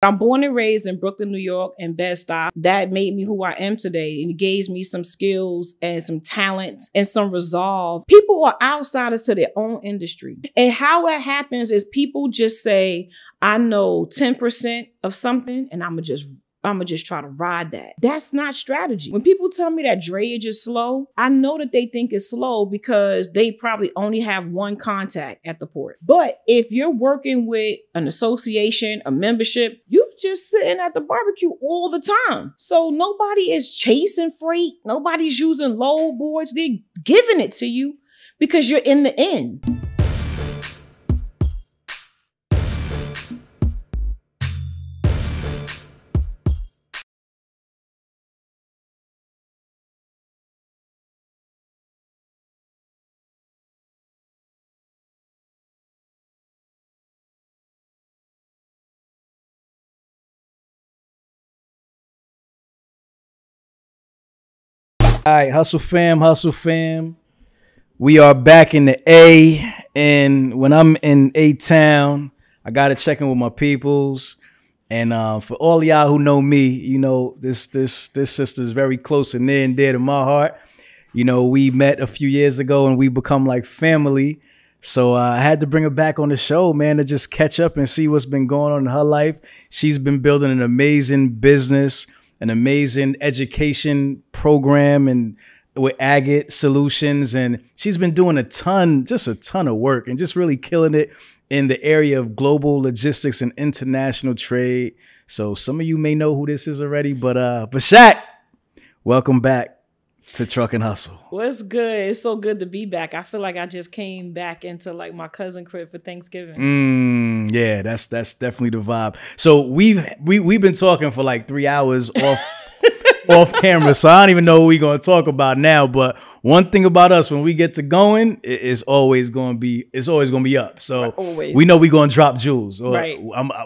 I'm born and raised in Brooklyn, New York, and Bed-Stuy. That made me who I am today, and it gave me some skills and some talent and some resolve. People are outsiders to their own industry. And how it happens is people just say, I know 10% of something, and I'ma just try to ride that. That's not strategy. When people tell me that drayage is slow, I know that they think it's slow because they probably only have one contact at the port. But if you're working with an association, a membership, you just sitting at the barbecue all the time. So nobody is chasing freight. Nobody's using load boards. They're giving it to you because you're in the end. All right, hustle fam. We are back in the A, and when I'm in A-Town, I got to check in with my peoples. And for all y'all who know me, you know, this sister is very close and near and dear to my heart. You know, we met a few years ago and we become like family. So I had to bring her back on the show, man, to just catch up and see what's been going on in her life. She's been building an amazing business, an amazing education program, and with Agate Solutions. And she's been doing just a ton of work and just really killing it in the area of global logistics and international trade. So some of you may know who this is already, but Shaq, welcome back to Truck N' Hustle. What's good? It's so good to be back. I feel like I just came back into like my cousin crib for Thanksgiving. Yeah, that's definitely the vibe. So we've been talking for like 3 hours off camera, so I don't even know what we're gonna talk about now. But one thing about us, when we get to going, it's always gonna be up. So always. We know we're gonna drop jewels. Or right.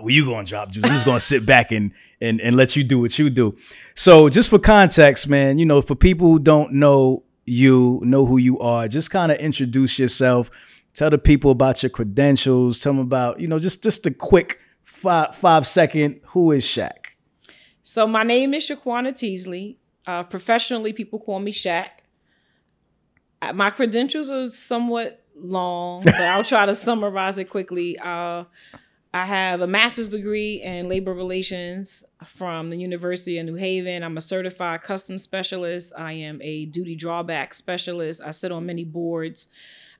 You gonna drop jewels. We're just gonna sit back and let you do what you do. So just for context, man, you know, for people who don't know you, know who you are, just kind of introduce yourself. Tell the people about your credentials. Tell them about, you know, just a quick five second. Who is Shaq? So my name is Shaquana Teasley. Professionally, people call me Shaq. My credentials are somewhat long, but I'll try to summarize it quickly. I have a master's degree in labor relations from the University of New Haven. I'm a certified customs specialist. I am a duty drawback specialist. I sit on many boards.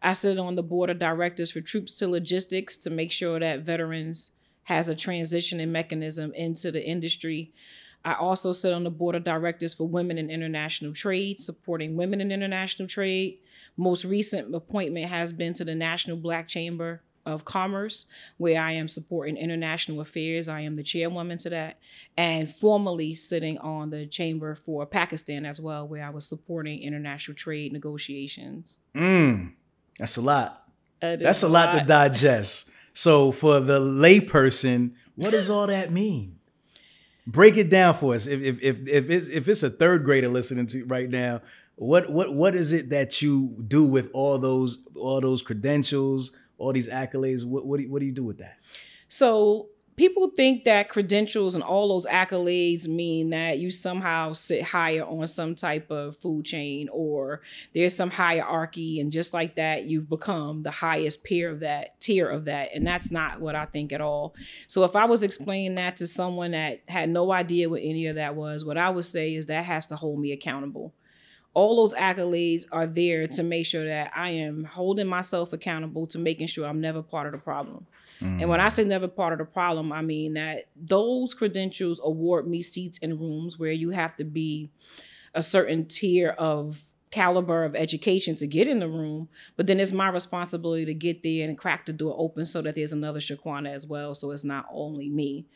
I sit on the board of directors for Troops to Logistics to make sure that veterans has a transitioning mechanism into the industry. I also sit on the board of directors for Women in International Trade, supporting women in international trade. Most recent appointment has been to the National Black Chamber of Commerce, where I am supporting international affairs. I am the chairwoman to that, and formerly sitting on the chamber for Pakistan as well, where I was supporting international trade negotiations. That's a lot. That's a lot to digest. So for the layperson, what does all that mean? Break it down for us. If it's a third grader listening to right now, what is it that you do with all those credentials, all these accolades? What do you do with that? So people think that credentials and all those accolades mean that you somehow sit higher on some type of food chain, or there's some hierarchy, and just like that, you've become the highest tier of that. And that's not what I think at all. So if I was explaining that to someone that had no idea what any of that was, what I would say is that has to hold me accountable. All those accolades are there to make sure that I am holding myself accountable to making sure I'm never part of the problem. And when I say never part of the problem, I mean that those credentials award me seats in rooms where you have to be a certain tier of caliber of education to get in the room. But then it's my responsibility to get there and crack the door open so that there's another Shaquana as well. So it's not only me.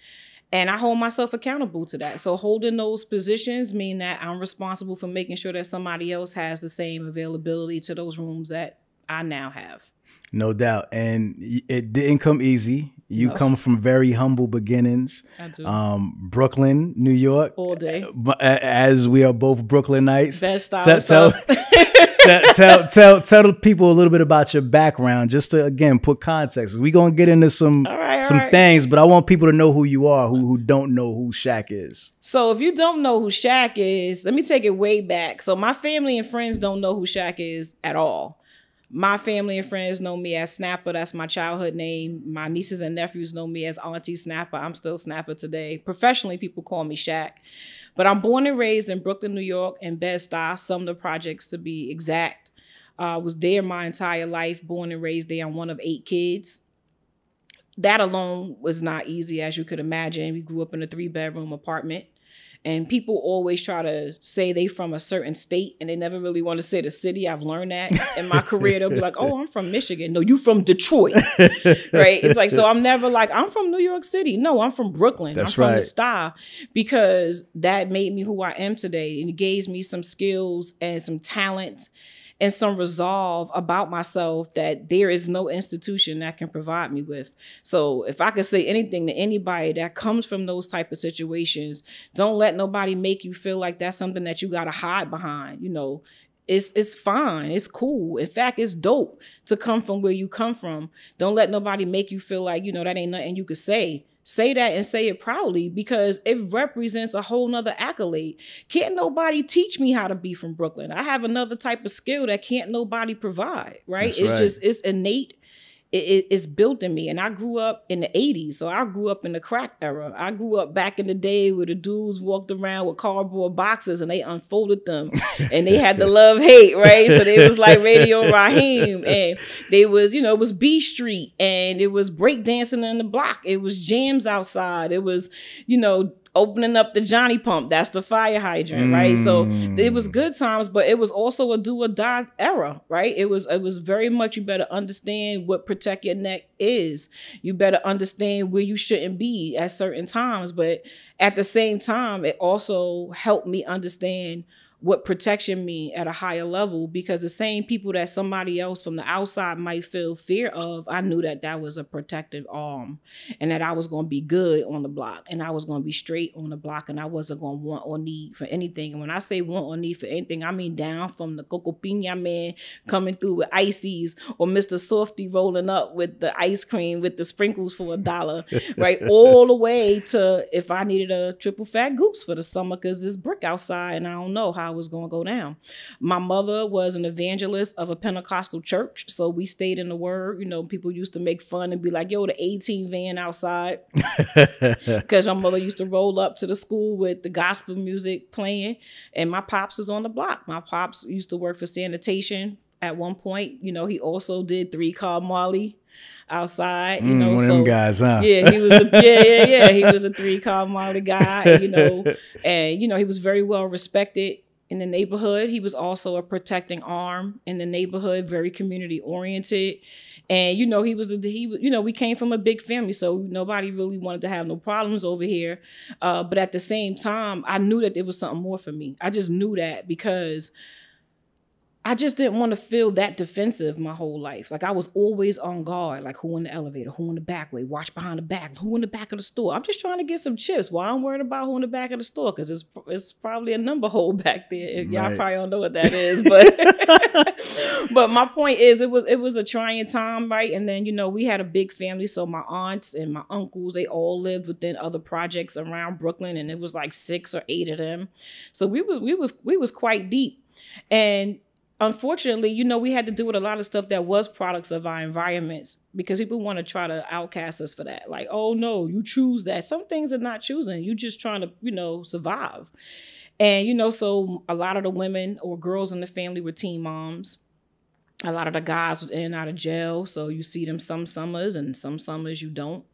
And I hold myself accountable to that. So holding those positions mean that I'm responsible for making sure that somebody else has the same availability to those rooms that I now have. No doubt. And it didn't come easy. You come from very humble beginnings. I do. Brooklyn, New York. All day. As we are both Brooklynites. Best style. Tell the people a little bit about your background, just to, again, put context. We're going to get into some some things, but I want people to know who you are, who don't know who Shaq is. So if you don't know who Shaq is, let me take it way back. So my family and friends don't know who Shaq is at all. My family and friends know me as Snapper. That's my childhood name. My nieces and nephews know me as Auntie Snapper. I'm still Snapper today. Professionally, people call me Shaq. But I'm born and raised in Brooklyn, New York, in Bed-Stuy, Sumner Projects to be exact. Was there my entire life, born and raised there. I'm one of 8 kids. That alone was not easy, as you could imagine. We grew up in a 3-bedroom apartment. And people always try to say they from a certain state and they never really want to say the city. I've learned that in my career. They'll be like, oh, I'm from Michigan. No, you from Detroit. Right? It's like, so I'm never like, I'm from New York City. No, I'm from Brooklyn. That's right. I'm from the Star, because that made me who I am today. And it gave me some skills and some talent and some resolve about myself that there is no institution that can provide me with. So if I could say anything to anybody that comes from those type of situations, don't let nobody make you feel like that's something that you got to hide behind. You know, it's fine. It's cool. In fact, it's dope to come from where you come from. Don't let nobody make you feel like, you know, that ain't nothing you could say. Say that and say it proudly, because it represents a whole nother accolade. Can't nobody teach me how to be from Brooklyn. I have another type of skill that can't nobody provide, right? That's right. Just, it's innate. It's built in me. And I grew up in the 80s. So I grew up in the crack era. I grew up back in the day where the dudes walked around with cardboard boxes and they unfolded them and they had the love-hate, right? So they was like Radio Raheem, and they was, you know, it was B Street, and it was breakdancing in the block. It was jams outside. It was, you know, opening up the Johnny Pump. That's the fire hydrant, right? So it was good times, but it was also a do or die era, right? It was very much, you better understand what protect your neck is. You better understand where you shouldn't be at certain times. But at the same time, it also helped me understand what protection means at a higher level, because the same people that somebody else from the outside might feel fear of, I knew that that was a protective arm, and that I was going to be good on the block, and I was going to be straight on the block, and I wasn't going to want or need for anything. And when I say want or need for anything, I mean down from the Coco Piña man coming through with ices, or Mr. Softy rolling up with the ice cream with the sprinkles for $1, right? All the way to if I needed a triple fat goose for the summer because it's brick outside and I don't know how I was going to go down. My mother was an evangelist of a Pentecostal church, so we stayed in the word. You know, people used to make fun and be like, yo, the 18 van outside, because my mother used to roll up to the school with the gospel music playing, and my pops was on the block. My pops used to work for sanitation at one point. You know, he also did 3-Car Marley outside, you know, one so of them guys, huh? Yeah, he was a, yeah, he was a 3-Car Marley guy, you know, and you know, he was very well respected in the neighborhood. He was also a protecting arm in the neighborhood, very community oriented. And, you know, you know, we came from a big family, so nobody really wanted to have no problems over here. But at the same time, I knew that there was something more for me. I just knew that, because I just didn't want to feel that defensive my whole life. Like, I was always on guard. Like, who in the elevator? Who in the back way? Watch behind the back. Who in the back of the store? I'm just trying to get some chips. Well, I'm worried about who in the back of the store, because it's probably a number hole back there. If y'all probably don't know what that is, but but my point is, it was a trying time, right? And then, you know, we had a big family, so my aunts and my uncles, they all lived within other projects around Brooklyn, and it was like 6 or 8 of them. So we was quite deep. And unfortunately, you know, we had to do with a lot of stuff that was products of our environments, because people want to try to outcast us for that. Like, oh, no, you choose that. Some things are not choosing. You're just trying to, you know, survive. And, you know, so a lot of the women or girls in the family were teen moms. A lot of the guys was in and out of jail. So you see them some summers and some summers you don't.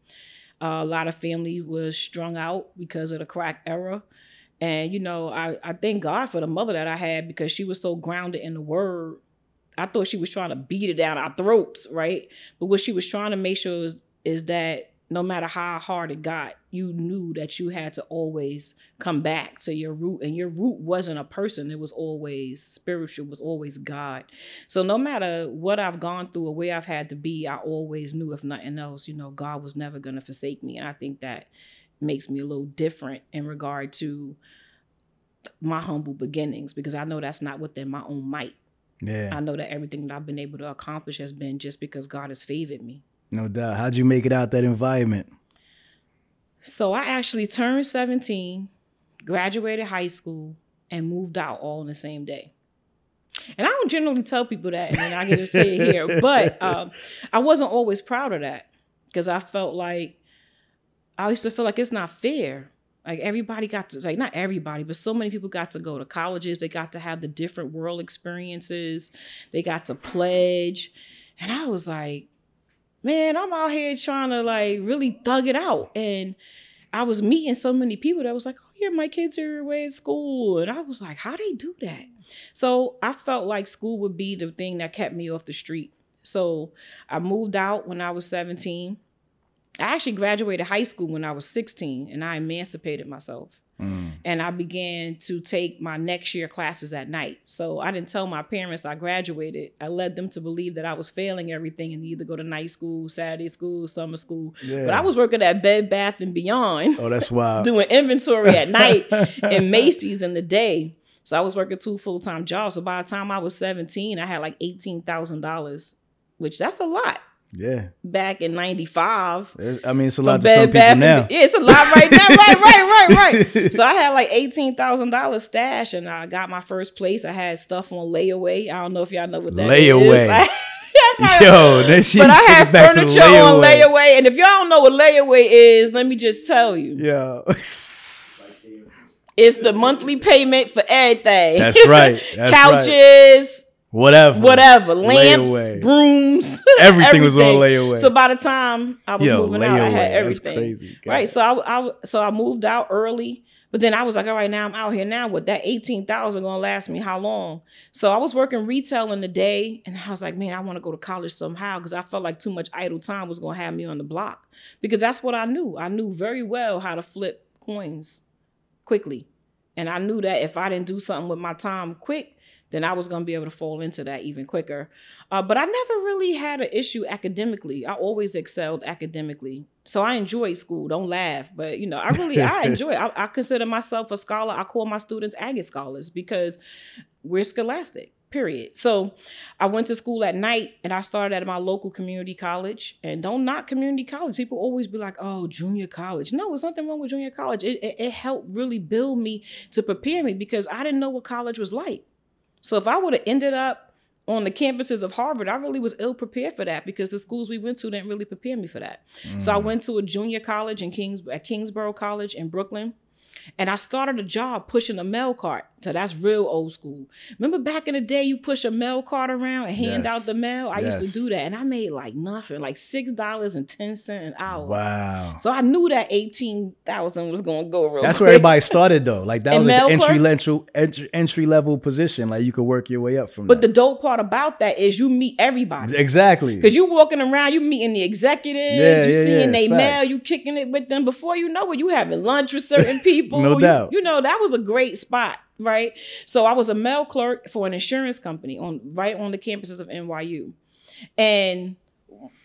A lot of family was strung out because of the crack era. And, you know, I thank God for the mother that I had, because she was so grounded in the word. I thought she was trying to beat it down our throats, right? But what she was trying to make sure is that no matter how hard it got, you knew that you had to always come back to your root. And your root wasn't a person. It was always spiritual, was always God. So no matter what I've gone through or where I've had to be, I always knew, if nothing else, you know, God was never going to forsake me. And I think that makes me a little different in regard to my humble beginnings, because I know that's not within my own might. Yeah. I know that everything that I've been able to accomplish has been just because God has favored me. No doubt. How'd you make it out that environment? So I actually turned 17, graduated high school, and moved out all in the same day. And I don't generally tell people that, and then I get to say it here. But I wasn't always proud of that because I felt like, I used to feel like it's not fair. Like everybody got to, like not everybody, but so many people got to go to colleges. They got to have the different world experiences. They got to pledge. And I was like, man, I'm out here trying to like really thug it out. And I was meeting so many people that was like, oh yeah, my kids are away at school. And I was like, how they do that? So I felt like school would be the thing that kept me off the street. So I moved out when I was 17. I actually graduated high school when I was 16 and I emancipated myself. Mm. And I began to take my next year classes at night. So I didn't tell my parents I graduated. I led them to believe that I was failing everything and either go to night school, Saturday school, summer school. Yeah. But I was working at Bed Bath & Beyond. Oh, that's wild. Doing inventory at night and Macy's in the day. So I was working two full-time jobs. So by the time I was 17, I had like $18,000, which that's a lot. Yeah. Back in 95. I mean, it's a lot to some people now. Yeah, it's a lot right now. right. So I had like $18,000 stash and I got my first place. I had stuff on layaway. I don't know if y'all know what that is. Layaway. Yo, that shit. But I had furniture on layaway. And if y'all don't know what layaway is, let me just tell you. Yeah. It's the monthly payment for everything. That's right. That's couches. Right. Whatever, lamps, layaway. Brooms, everything was on layaway. So by the time I was moving out, I had everything. That's crazy. Right, so I moved out early, but then I was like, all right, now I'm out here. Now what? That $18,000 gonna last me how long? So I was working retail in the day, and I was like, man, I want to go to college somehow because I felt like too much idle time was gonna have me on the block because that's what I knew. I knew very well how to flip coins quickly, and I knew that if I didn't do something with my time quick, then I was going to be able to fall into that even quicker. But I never really had an issue academically. I always excelled academically. So I enjoyed school. Don't laugh. But, you know, I enjoy it. I consider myself a scholar. I call my students Agate Scholars because we're scholastic, period. So I went to school at night and I started at my local community college. And don't knock community college. People always be like, oh, junior college. No, there's nothing wrong with junior college. It helped really build me to prepare me because I didn't know what college was like. So if I would have ended up on the campuses of Harvard, I really was ill prepared for that because the schools we went to didn't really prepare me for that. Mm. So I went to a junior college at Kingsborough College in Brooklyn, and I started a job pushing a mail cart. So that's real old school. Remember back in the day, you push a mail cart around and hand out the mail? I used to do that, and I made like nothing, like $6.10 an hour. Wow. So I knew that $18,000 was going to go real quick. That's where everybody started, though. Like, that was like an entry-level position. Like, you could work your way up from that. But the dope part about that is you meet everybody. Exactly. Because you walking around, you meeting the executives, you seeing their mail, you kicking it with them. Before you know it, you having lunch with certain people. No doubt. You know, that was a great spot. Right. So I was a mail clerk for an insurance company right on the campuses of NYU. And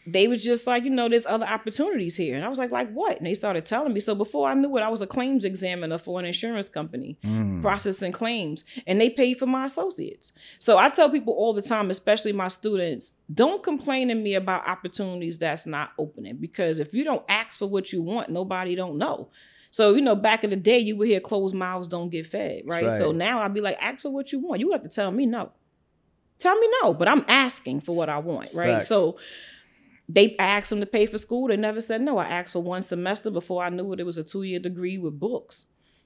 they was just like, you know, there's other opportunities here. And I was like what? And they started telling me. So before I knew it, I was a claims examiner for an insurance company, processing claims. And they paid for my associates. So I tell people all the time, especially my students, don't complain to me about opportunities that's not opening. Because if you don't ask for what you want, nobody don't know. So, you know, back in the day, you would hear closed mouths don't get fed, right? So now I'd be like, ask her what you want. You have to tell me no. Tell me no, but I'm asking for what I want, right? Facts. So they asked them to pay for school. They never said no. I asked for one semester before I knew it. It was a 2-year degree with books.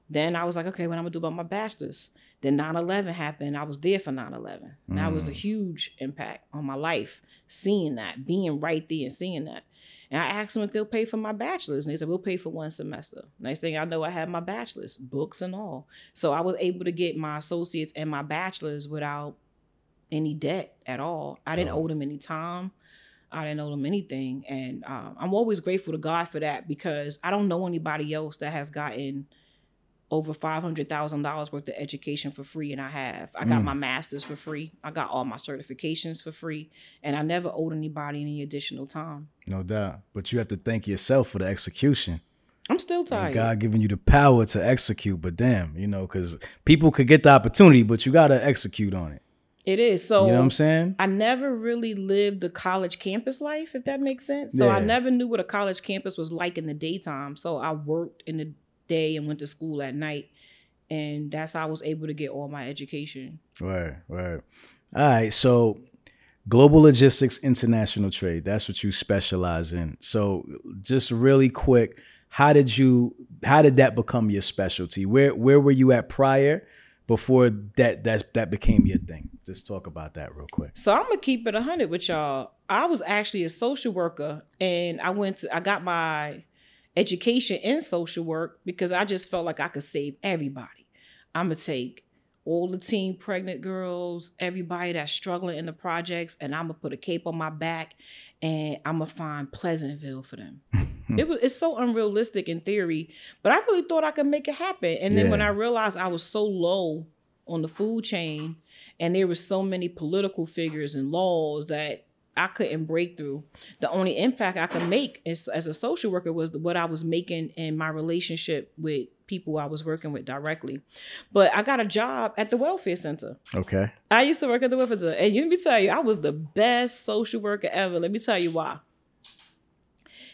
Then I was like, okay, what am I going to do about my bachelor's? Then 9/11 happened. I was there for 9/11. That was a huge impact on my life, seeing that, being right there and seeing that. And I asked them if they'll pay for my bachelor's. And they said, we'll pay for one semester. Next thing I know, I had my bachelor's, books and all. So I was able to get my associates and my bachelor's without any debt at all. I didn't owe them any time. I didn't owe them anything. And I'm always grateful to God for that because I don't know anybody else that has gotten over $500,000 worth of education for free, and I have. I got my master's for free. I got all my certifications for free, and I never owed anybody any additional time. No doubt. But you have to thank yourself for the execution. I'm still tired. And God giving you the power to execute, but damn, you know, because people could get the opportunity, but you got to execute on it. It is. So you know what I'm saying? I never really lived the college campus life, if that makes sense. So yeah. I never knew what a college campus was like in the daytime. So I worked in the day and went to school at night. And that's how I was able to get all my education. Right, right. All right. So global logistics, international trade, that's what you specialize in. So just really quick, how did that become your specialty? Where were you at prior? Before that became your thing. Just talk about that real quick. So I'm gonna keep it 100 with y'all. I was actually a social worker, and I got my education in social work because I just felt like I could save everybody. I'm gonna take all the teen pregnant girls, everybody that's struggling in the projects, and I'm gonna put a cape on my back, and I'm gonna find Pleasantville for them. It's so unrealistic in theory, but I really thought I could make it happen. And then when I realized I was so low on the food chain and there were so many political figures and laws that I couldn't break through, the only impact I could make as a social worker was what I was making in my relationship with people I was working with directly. But I got a job at the welfare center. Okay. I used to work at the welfare center. And let me tell you, I was the best social worker ever. Let me tell you why.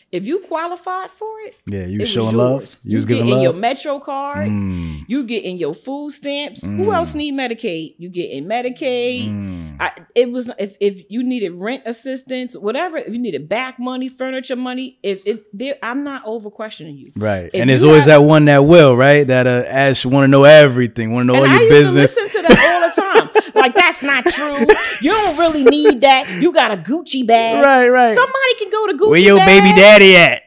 If you qualified for it, yeah, you showing love. You was giving love. You get in your Metro card. Mm. You get in your food stamps. Mm. Who else need Medicaid? You get in Medicaid. Mm. If you needed rent assistance, whatever. If you needed back money, furniture money. I'm not over questioning you, right? And there's always that one that will, right? That asks, want to know everything, want to know all your business. I used to listen to that all the time. Like, that's not true. You don't really need that. You got a Gucci bag, right? Right. Somebody can go to Gucci. Where your baby dad? At.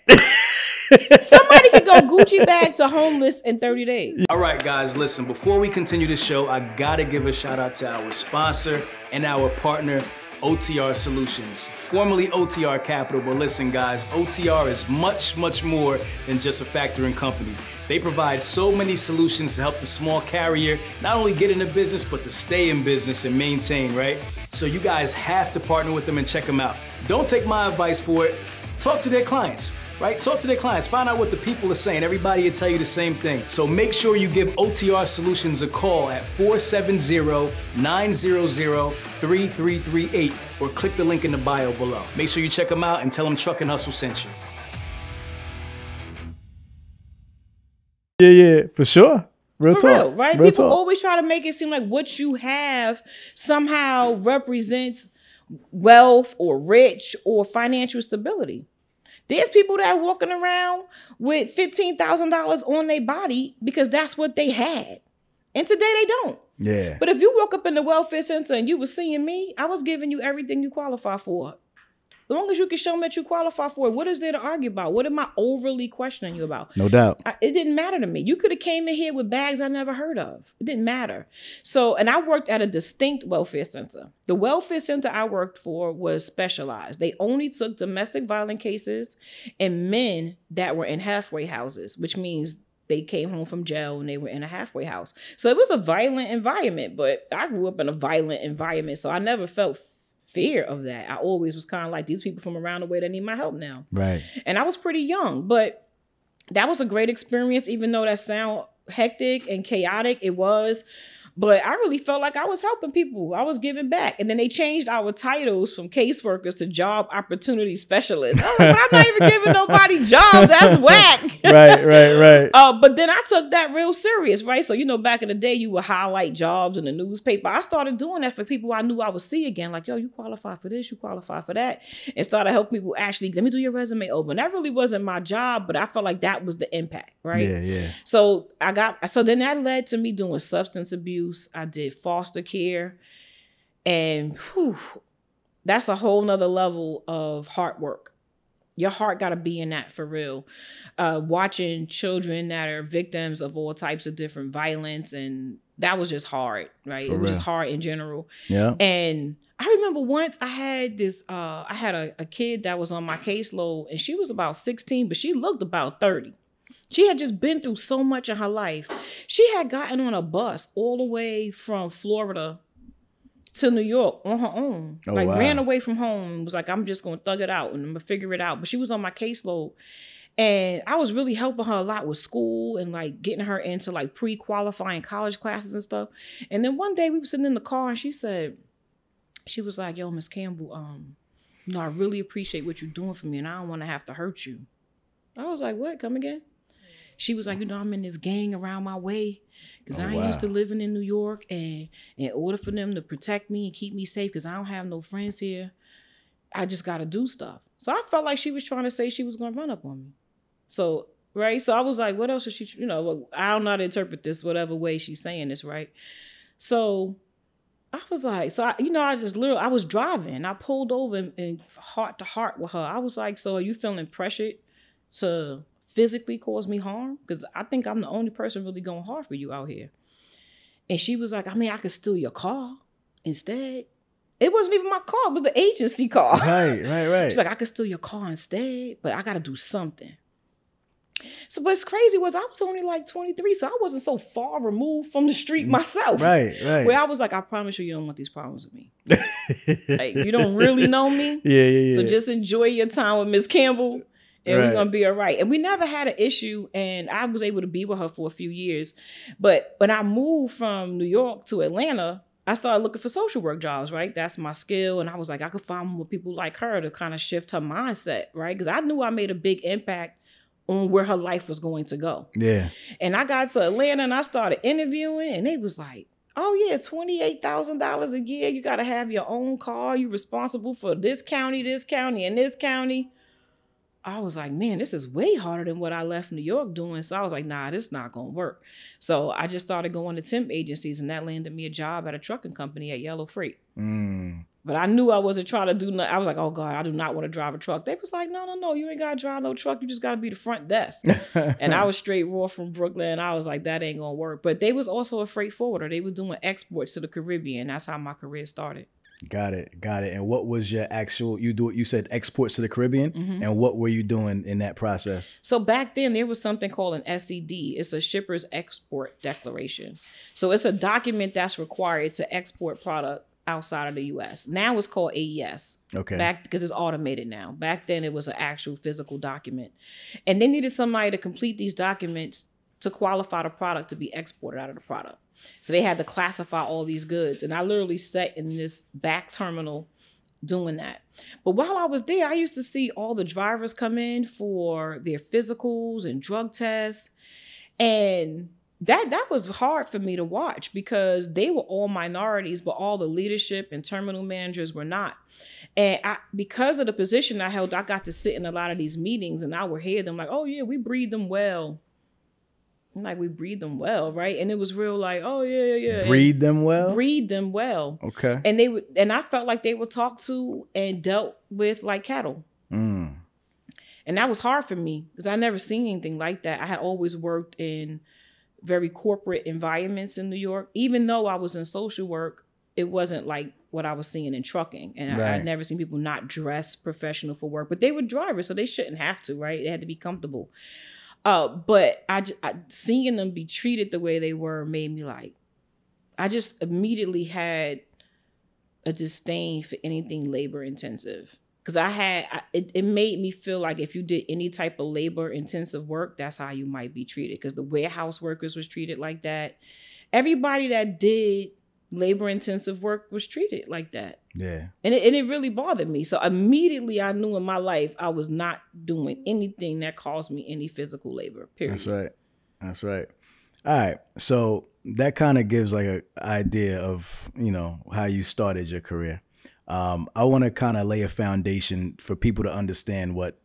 Somebody could go Gucci bag to homeless in 30 days. All right, guys, listen, before we continue the show, I gotta give a shout out to our sponsor and our partner, OTR Solutions, formerly OTR Capital. But listen, guys, OTR is much, much more than just a factoring company. They provide so many solutions to help the small carrier not only get into business, but to stay in business and maintain, right? So you guys have to partner with them and check them out. Don't take my advice for it. Talk to their clients, right? Talk to their clients. Find out what the people are saying. Everybody will tell you the same thing. So make sure you give OTR Solutions a call at 470-900-3338 or click the link in the bio below. Make sure you check them out and tell them Truck N' Hustle sent you. Yeah, for sure. Real talk. For real, right? People always try to make it seem like what you have somehow represents wealth or rich or financial stability. There's people that are walking around with $15,000 on their body because that's what they had. And today they don't. Yeah. But if you woke up in the welfare center and you were seeing me, I was giving you everything you qualify for. As long as you can show me that you qualify for it, what is there to argue about? What am I overly questioning you about? No doubt. It didn't matter to me. You could have came in here with bags I never heard of. It didn't matter. So, and I worked at a distinct welfare center. The welfare center I worked for was specialized. They only took domestic violence cases and men that were in halfway houses, which means they came home from jail and they were in a halfway house. So it was a violent environment, but I grew up in a violent environment, so I never felt fear of that. I always was kind of like, these people from around the way, they need my help now. Right. And I was pretty young, but that was a great experience, even though that sound hectic and chaotic, it was. But I really felt like I was helping people. I was giving back. And then they changed our titles from caseworkers to job opportunity specialists. I was like, but I'm not even giving nobody jobs. That's whack. Right. But then I took that real serious, right? So, you know, back in the day, you would highlight jobs in the newspaper. I started doing that for people I knew I would see again. Like, yo, you qualify for this, you qualify for that. And started helping people actually, let me do your resume over. And that really wasn't my job, but I felt like that was the impact, right? Yeah. So then that led to me doing substance abuse. I did foster care, and whew, that's a whole nother level of hard work. Your heart got to be in that for real. Watching children that are victims of all types of different violence, and that was just hard, right? For it was real. Just hard in general. Yeah. And I remember once I had this, I had a kid that was on my caseload, and she was about 16, but she looked about 30. She had just been through so much in her life. She had gotten on a bus all the way from Florida to New York on her own. Oh, like, wow. Ran away from home and was like, I'm just going to thug it out and I'm going to figure it out. But she was on my caseload. And I was really helping her a lot with school and like getting her into like pre-qualifying college classes and stuff. And then one day we were sitting in the car and she said, she was like, yo, Miss Campbell, no, I really appreciate what you're doing for me, and I don't want to have to hurt you. I was like, what? Come again? She was like, you know, I'm in this gang around my way because I ain't used to living in New York, and in order for them to protect me and keep me safe because I don't have no friends here, I just got to do stuff. So I felt like she was trying to say she was going to run up on me. So, right? So I was like, what else is she, you know, like, I don't know how to interpret this, whatever way she's saying this, right? So I was like, so, I just literally, I was driving. I pulled over and heart to heart with her. I was like, so are you feeling pressured to physically cause me harm? Because I think I'm the only person really going hard for you out here. And she was like, I mean, I could steal your car instead. It wasn't even my car. It was the agency car. Right. She's like, I could steal your car instead, but I got to do something. So what's crazy was I was only like 23, so I wasn't so far removed from the street myself. Right. Where I was like, I promise you don't want these problems with me. Like, you don't really know me. Yeah. So just enjoy your time with Miss Campbell, and we're going to be all right. And we never had an issue, and I was able to be with her for a few years. But when I moved from New York to Atlanta, I started looking for social work jobs, right? That's my skill. And I was like, I could find more people like her to kind of shift her mindset, right? Because I knew I made a big impact on where her life was going to go. Yeah. And I got to Atlanta and I started interviewing, and they was like, oh yeah, $28,000 a year. You got to have your own car. You're responsible for this county, and this county. I was like, man, this is way harder than what I left New York doing. So I was like, nah, this is not going to work. So I just started going to temp agencies, and that landed me a job at a trucking company at Yellow Freight. Mm. But I knew I wasn't trying to do nothing. I was like, oh God, I do not want to drive a truck. They was like, no, you ain't got to drive no truck. You just got to be the front desk. And I was straight raw from Brooklyn. I was like, that ain't going to work. But they was also a freight forwarder. They were doing exports to the Caribbean. That's how my career started. Got it. And what was your actual, you said exports to the Caribbean, mm-hmm. and what were you doing in that process? So back then there was something called an SED. It's a shipper's export declaration. So it's a document that's required to export product outside of the U.S. Now it's called AES. Okay. Because it's automated now. Back then it was an actual physical document. And they needed somebody to complete these documents to qualify the product to be exported out of the product. So they had to classify all these goods. And I literally sat in this back terminal doing that. But while I was there, I used to see all the drivers come in for their physicals and drug tests. And that was hard for me to watch because they were all minorities, but all the leadership and terminal managers were not. And because of the position I held, I got to sit in a lot of these meetings, and I would hear them like, oh yeah, we breed them well. Like, we breed them well, right? And it was real like, oh, yeah. Breed them well? Breed them well. Okay. And I felt like they were talked to and dealt with like cattle. Mm. And that was hard for me because I never seen anything like that. I had always worked in very corporate environments in New York. Even though I was in social work, it wasn't like what I was seeing in trucking. And right. I'd never seen people not dress professional for work. But they were drivers, so they shouldn't have to, right? They had to be comfortable. But seeing them be treated the way they were made me like, I just immediately had a disdain for anything labor intensive. Because it made me feel like if you did any type of labor intensive work, that's how you might be treated. Because the warehouse workers was treated like that. Everybody that did labor intensive work was treated like that. Yeah. And it really bothered me. So immediately I knew in my life I was not doing anything that caused me any physical labor, period. That's right. All right. So that kind of gives like an idea of, how you started your career. I want to kind of lay a foundation for people to understand what,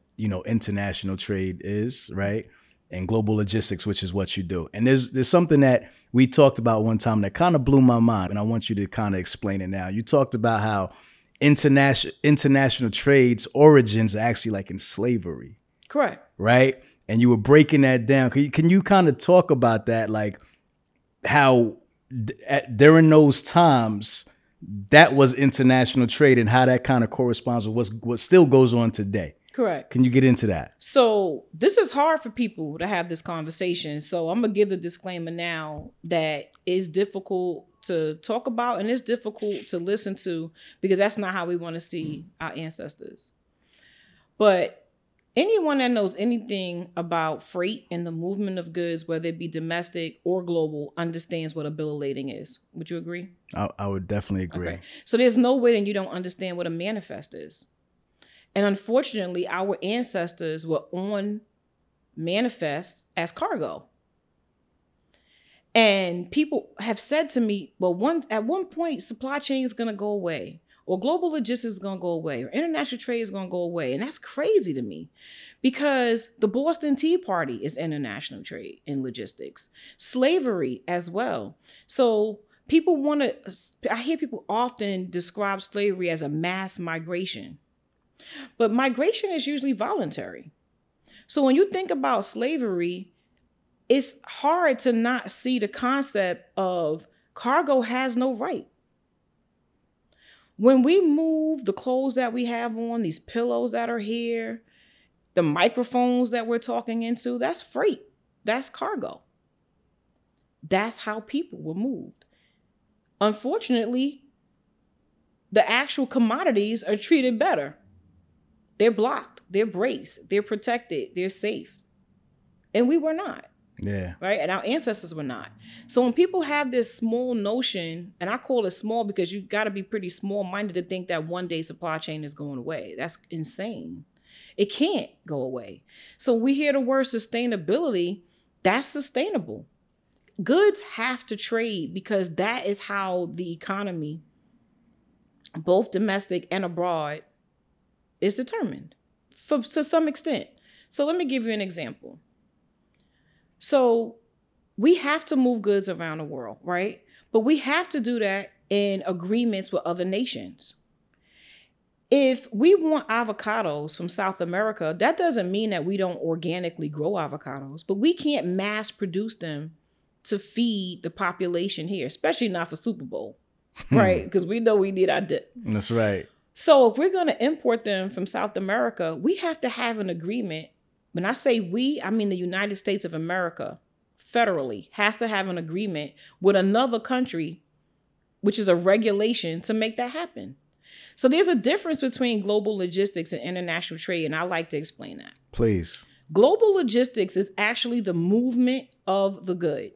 international trade is, right? And global logistics, which is what you do. And there's something that we talked about one time that kind of blew my mind, and I want you to kind of explain it now. You talked about how international trade's origins are actually like in slavery. Correct. Right? And you were breaking that down. Can you kind of talk about that, like how during those times that was international trade and how that kind of corresponds with what still goes on today? Correct. Can you get into that? So this is hard for people to have this conversation. So I'm going to give the disclaimer now that it's difficult to talk about and it's difficult to listen to because that's not how we want to see our ancestors. But Anyone that knows anything about freight and the movement of goods, whether it be domestic or global, understands what a bill of lading is. Would you agree? I would definitely agree. Okay. So there's no way that you don't understand what a manifest is. And unfortunately, our ancestors were on manifest as cargo. And people have said to me, well, at one point, supply chain is going to go away. Or global logistics is going to go away, or international trade is going to go away. And that's crazy to me because the Boston Tea Party is international trade and logistics. Slavery as well. So people want to, I hear people often describe slavery as a mass migration. But migration is usually voluntary. So when you think about slavery, it's hard to not see the concept of cargo has no right. When we move the clothes that we have on, these pillows that are here, the microphones that we're talking into, that's freight. That's cargo. That's how people were moved. Unfortunately, the actual commodities are treated better. They're blocked. They're braced. They're protected. They're safe. And we were not. Yeah. Right. And our ancestors were not. So when people have this small notion, and I call it small because you got to be pretty small minded to think that one day supply chain is going away. That's insane. It can't go away. So we hear the word sustainability. That's sustainable. Goods have to trade because that is how the economy, both domestic and abroad, is determined to some extent. So let me give you an example. So we have to move goods around the world, right? But we have to do that in agreements with other nations. If we want avocados from South America, that doesn't mean that we don't organically grow avocados, but we can't mass produce them to feed the population here, especially not for Super Bowl, right? Because we know we need our dip. That's right. So if we're going to import them from South America, we have to have an agreement. When I say we, I mean the United States of America federally has to have an agreement with another country, which is a regulation to make that happen. So there's a difference between global logistics and international trade, and I like to explain that. Please. Global logistics is actually the movement of the good.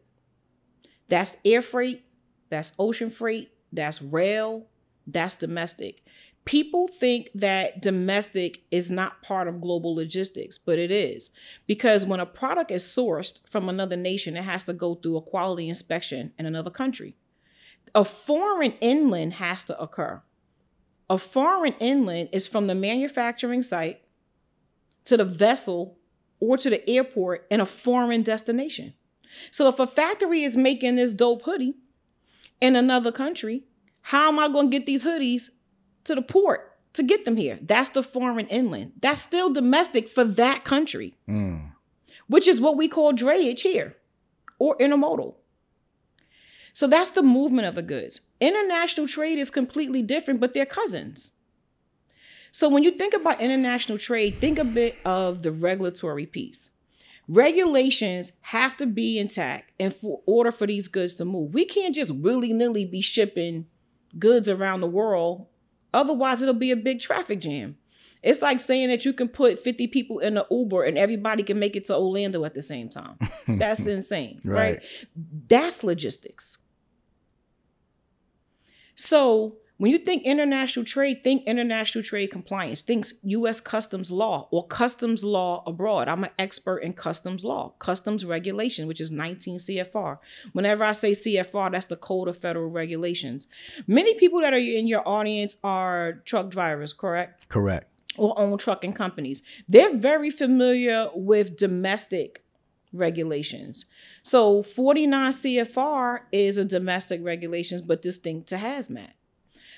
That's air freight, that's ocean freight, that's rail, that's domestic. People think that domestic is not part of global logistics, but it is. Because when a product is sourced from another nation, it has to go through a quality inspection in another country. A foreign inland has to occur. A foreign inland is from the manufacturing site to the vessel or to the airport in a foreign destination. So if a factory is making this dope hoodie in another country, how am I going to get these hoodies to the port to get them here? That's the foreign inland. That's still domestic for that country, which is what we call drayage here or intermodal. So that's the movement of the goods. International trade is completely different, but they're cousins. So when you think about international trade, think a bit of the regulatory piece. Regulations have to be intact in order for these goods to move. We can't just willy-nilly be shipping goods around the world. Otherwise, it'll be a big traffic jam. It's like saying that you can put 50 people in an Uber and everybody can make it to Orlando at the same time. That's insane, right? That's logistics. So when you think international trade compliance. Think U.S. customs law or customs law abroad. I'm an expert in customs law, customs regulation, which is 19 CFR. Whenever I say CFR, that's the Code of Federal Regulations. Many people that are in your audience are truck drivers, correct? Correct. Or own trucking companies. They're very familiar with domestic regulations. So 49 CFR is a domestic regulations, but distinct to hazmat.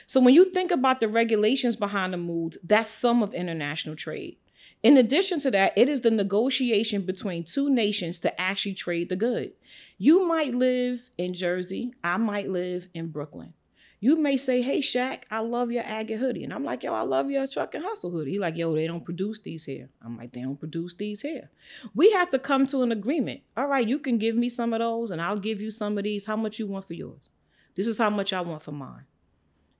So when you think about the regulations behind the moves, that's some of international trade. In addition to that, it is the negotiation between two nations to actually trade the good. You might live in Jersey. I might live in Brooklyn. You may say, hey, Shaq, I love your Agate hoodie. And I'm like, yo, I love your Truck N' Hustle hoodie. He's like, yo, they don't produce these here. I'm like, they don't produce these here. We have to come to an agreement. All right, you can give me some of those and I'll give you some of these. How much you want for yours? This is how much I want for mine.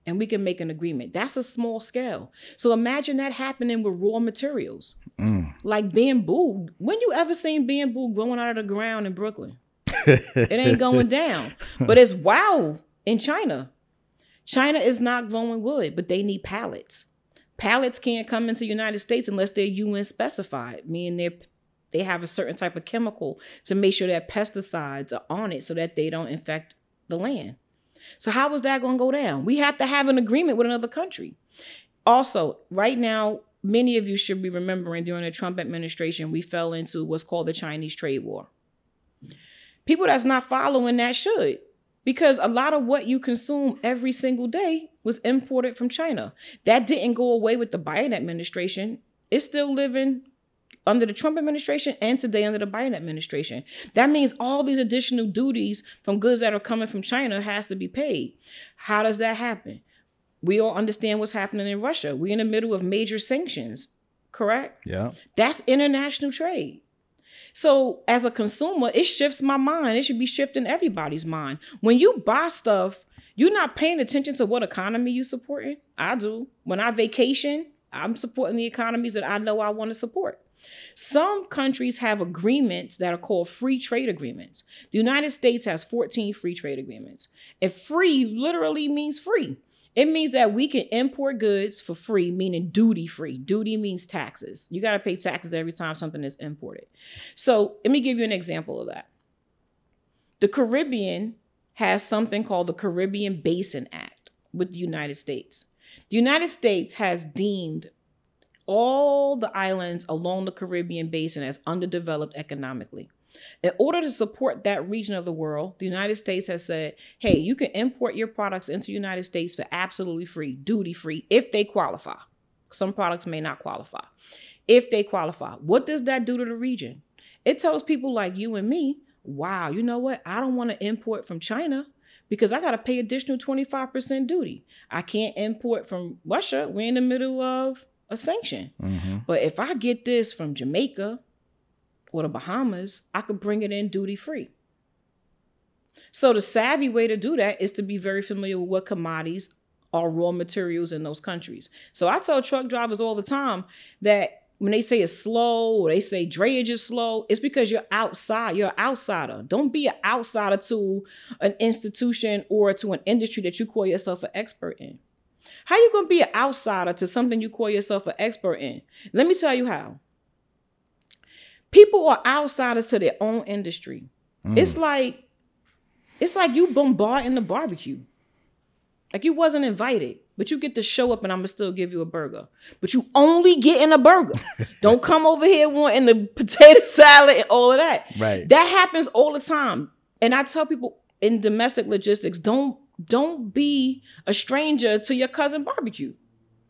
and we can make an agreement. That's a small scale. So imagine that happening with raw materials. Like bamboo. When you ever seen bamboo growing out of the ground in Brooklyn? It ain't going down. But it's wild in China. China is not growing wood, but they need pallets. Pallets can't come into the United States unless they're UN specified, meaning they have a certain type of chemical to make sure that pesticides are on it so that they don't infect the land. So how is that going to go down? We have to have an agreement with another country. Also, right now, many of you should be remembering during the Trump administration, we fell into what's called the Chinese trade war. People that's not following that should, because a lot of what you consume every single day was imported from China. That didn't go away with the Biden administration. It's still living under the Trump administration and today under the Biden administration. That means all these additional duties from goods that are coming from China has to be paid. How does that happen? We all understand what's happening in Russia. We're in the middle of major sanctions, correct? Yeah. That's international trade. So as a consumer, it shifts my mind. It should be shifting everybody's mind. When you buy stuff, you're not paying attention to what economy you're supporting. I do. When I vacation, I'm supporting the economies that I know I want to support. Some countries have agreements that are called free trade agreements. The United States has 14 free trade agreements. And free literally means free. It means that we can import goods for free, meaning duty-free. Duty means taxes. You got to pay taxes every time something is imported. So let me give you an example of that. The Caribbean has something called the Caribbean Basin Act with the United States. The United States has deemed all the islands along the Caribbean basin as underdeveloped economically. In order to support that region of the world, the United States has said, hey, you can import your products into the United States for absolutely free, duty-free, if they qualify. Some products may not qualify. If they qualify, what does that do to the region? It tells people like you and me, wow, you know what? I don't want to import from China because I got to pay additional 25% duty. I can't import from Russia. We're in the middle of a sanction. Mm-hmm. But if I get this from Jamaica or the Bahamas, I could bring it in duty free. So the savvy way to do that is to be very familiar with what commodities are raw materials in those countries. So I tell truck drivers all the time that when they say it's slow or they say drayage is slow, it's because you're outside, you're an outsider. Don't be an outsider to an institution or to an industry that you call yourself an expert in. How you going to be an outsider to something you call yourself an expert in? Let me tell you how. People are outsiders to their own industry. It's like you bombarding the barbecue. Like you wasn't invited, but you get to show up and I'm going to still give you a burger. But you only getting a burger. Don't come over here wanting the potato salad and all of that. Right. That happens all the time. And I tell people in domestic logistics, don't be a stranger to your cousin barbecue.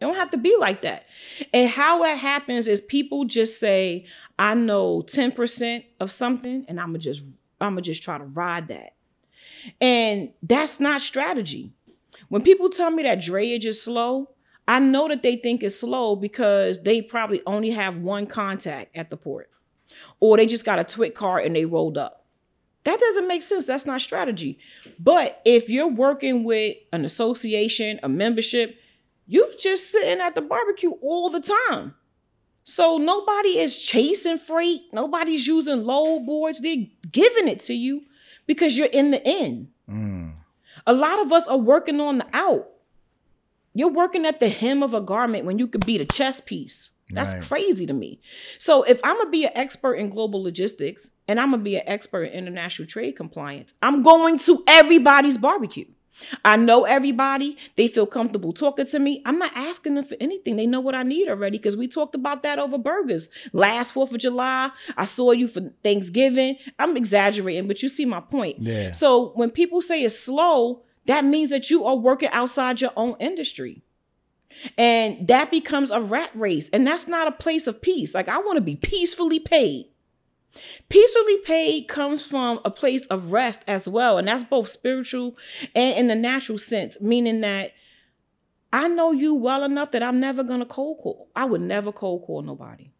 You don't have to be like that. And how that happens is people just say, I know 10% of something and I'ma just try to ride that. And that's not strategy. When people tell me that drayage is slow, I know that they think it's slow because they probably only have one contact at the port. Or they just got a twit cart and they rolled up. That doesn't make sense. That's not strategy. But if you're working with an association, a membership, you're just sitting at the barbecue all the time. So nobody is chasing freight. Nobody's using load boards. They're giving it to you because you're in the in. A lot of us are working on the out. You're working at the hem of a garment when you could be the chess piece. That's crazy to me. So if I'm going to be an expert in global logistics and I'm going to be an expert in international trade compliance, I'm going to everybody's barbecue. I know everybody. They feel comfortable talking to me. I'm not asking them for anything. They know what I need already because we talked about that over burgers. Last 4th of July, I saw you for Thanksgiving. I'm exaggerating, but you see my point. Yeah. So when people say it's slow, that means that you are working outside your own industry. And that becomes a rat race. And that's not a place of peace. Like I want to be peacefully paid. Peacefully paid comes from a place of rest as well. And that's both spiritual and in the natural sense, meaning that I know you well enough that I'm never going to cold call. I would never cold call nobody.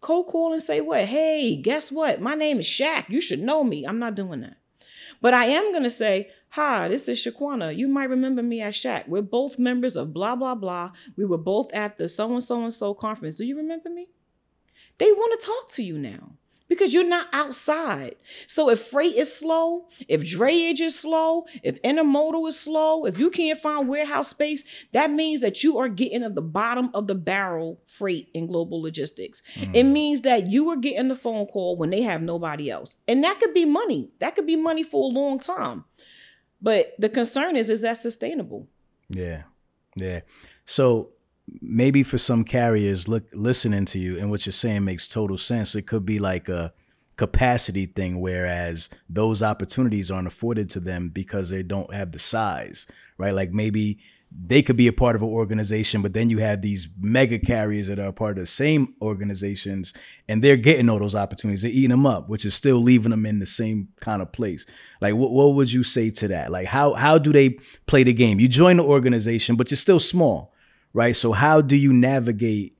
Cold call and say what? Hey, guess what? My name is Shaq. You should know me. I'm not doing that. But I am going to say, hi, this is Shaquana. You might remember me as Shaq. We're both members of blah, blah, blah. We were both at the so-and-so and so conference. Do you remember me? They want to talk to you now because you're not outside. So if freight is slow, if drayage is slow, if intermodal is slow, if you can't find warehouse space, that means that you are getting at the bottom of the barrel freight in global logistics. Mm. It means that you are getting the phone call when they have nobody else. And that could be money. That could be money for a long time. But the concern is that sustainable? Yeah. Yeah. So maybe for some carriers listening to you and what you're saying makes total sense. It could be like a capacity thing, whereas those opportunities aren't afforded to them because they don't have the size, right? Like maybe they could be a part of an organization, but then you have these mega carriers that are a part of the same organizations and they're getting all those opportunities. They're eating them up, which is still leaving them in the same kind of place. Like, what would you say to that? Like, how do they play the game? You join the organization, but you're still small. Right. So how do you navigate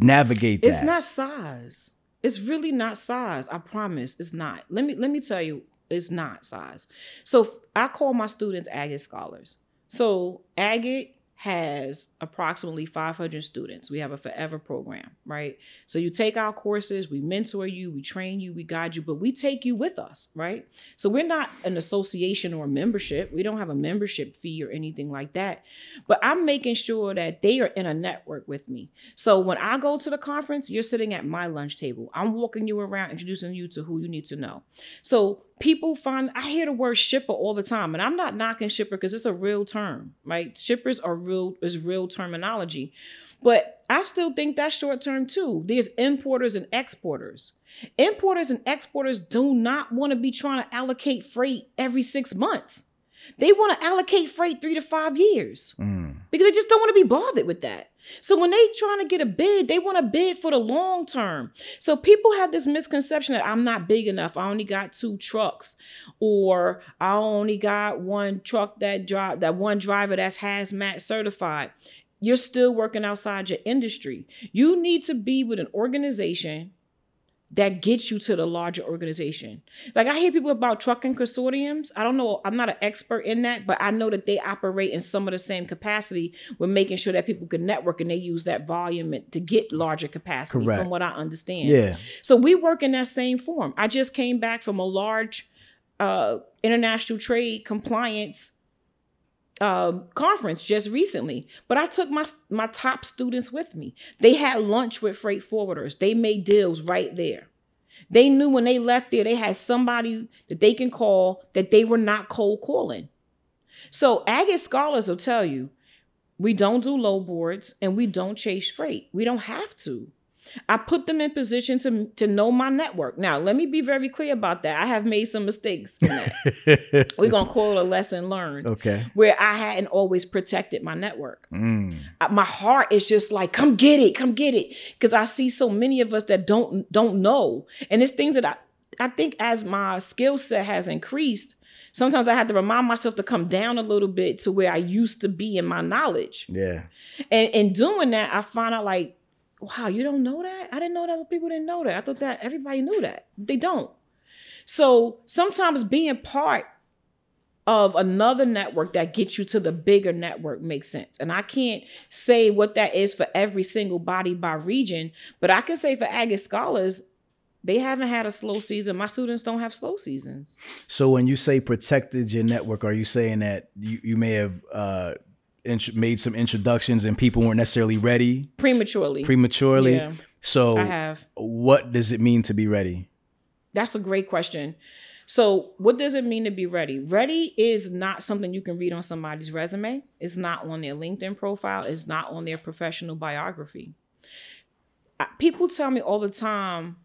that? It's not size. It's really not size. I promise it's not. Let me tell you, it's not size. So I call my students Agate Scholars. So Agate has approximately 500 students. We have a forever program, right? So you take our courses, we mentor you, we train you, we guide you, but we take you with us, right? So we're not an association or a membership. We don't have a membership fee or anything like that. But I'm making sure that they are in a network with me. So when I go to the conference, you're sitting at my lunch table. I'm walking you around, introducing you to who you need to know. So people find, I hear the word shipper all the time, and I'm not knocking shipper because it's a real term, right? Shippers are real terminology, but I still think that's short term too. There's importers and exporters. Importers and exporters do not want to be trying to allocate freight every 6 months. They want to allocate freight 3 to 5 years because they just don't want to be bothered with that. So when they're trying to get a bid, they want to bid for the long term. So people have this misconception that I'm not big enough. I only got 2 trucks, or I only got 1 truck that drive, that 1 driver that's hazmat certified. You're still working outside your industry. You need to be with an organization that gets you to the larger organization. Like I hear people about trucking consortiums. I don't know. I'm not an expert in that, but I know that they operate in some of the same capacity with making sure that people can network and they use that volume to get larger capacity. Correct. From what I understand. Yeah. So we work in that same form. I just came back from a large international trade compliance conference just recently, but I took my top students with me. They had lunch with freight forwarders. They made deals right there. They knew when they left there, they had somebody that they can call, that they were not cold calling. So Agate Scholars will tell you, we don't do low boards and we don't chase freight. We don't have to. I put them in position to know my network. Now, let me be very clear about that. I have made some mistakes in that. We're going to call it a lesson learned. Okay. Where I hadn't always protected my network. Mm. My heart is just like, come get it, come get it. Because I see so many of us that don't know. And it's things that I think as my skill set has increased, sometimes I had to remind myself to come down a little bit to where I used to be in my knowledge. Yeah. And in doing that, I find out like, wow, you don't know that? I didn't know that, but people didn't know that. I thought that everybody knew that. They don't. So sometimes being part of another network that gets you to the bigger network makes sense. And I can't say what that is for every single body by region, but I can say for Agate Scholars, they haven't had a slow season. My students don't have slow seasons. So when you say protected your network, are you saying that you may have made some introductions and people weren't necessarily ready? Prematurely. Yeah, so I have. What does it mean to be ready? That's a great question. So what does it mean to be ready? Ready is not something you can read on somebody's resume. It's not on their LinkedIn profile. It's not on their professional biography. People tell me all the time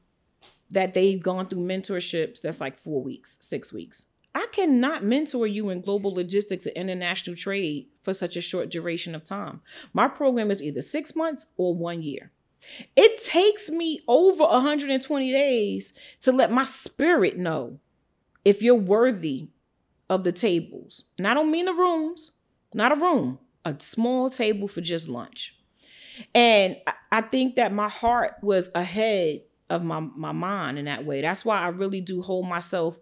that they've gone through mentorships. That's like 4 weeks, 6 weeks. I cannot mentor you in global logistics and international trade for such a short duration of time. My program is either 6 months or 1 year. It takes me over 120 days to let my spirit know if you're worthy of the tables. And I don't mean the rooms, not a room, a small table for just lunch. And I think that my heart was ahead of my mind in that way. That's why I really do hold myself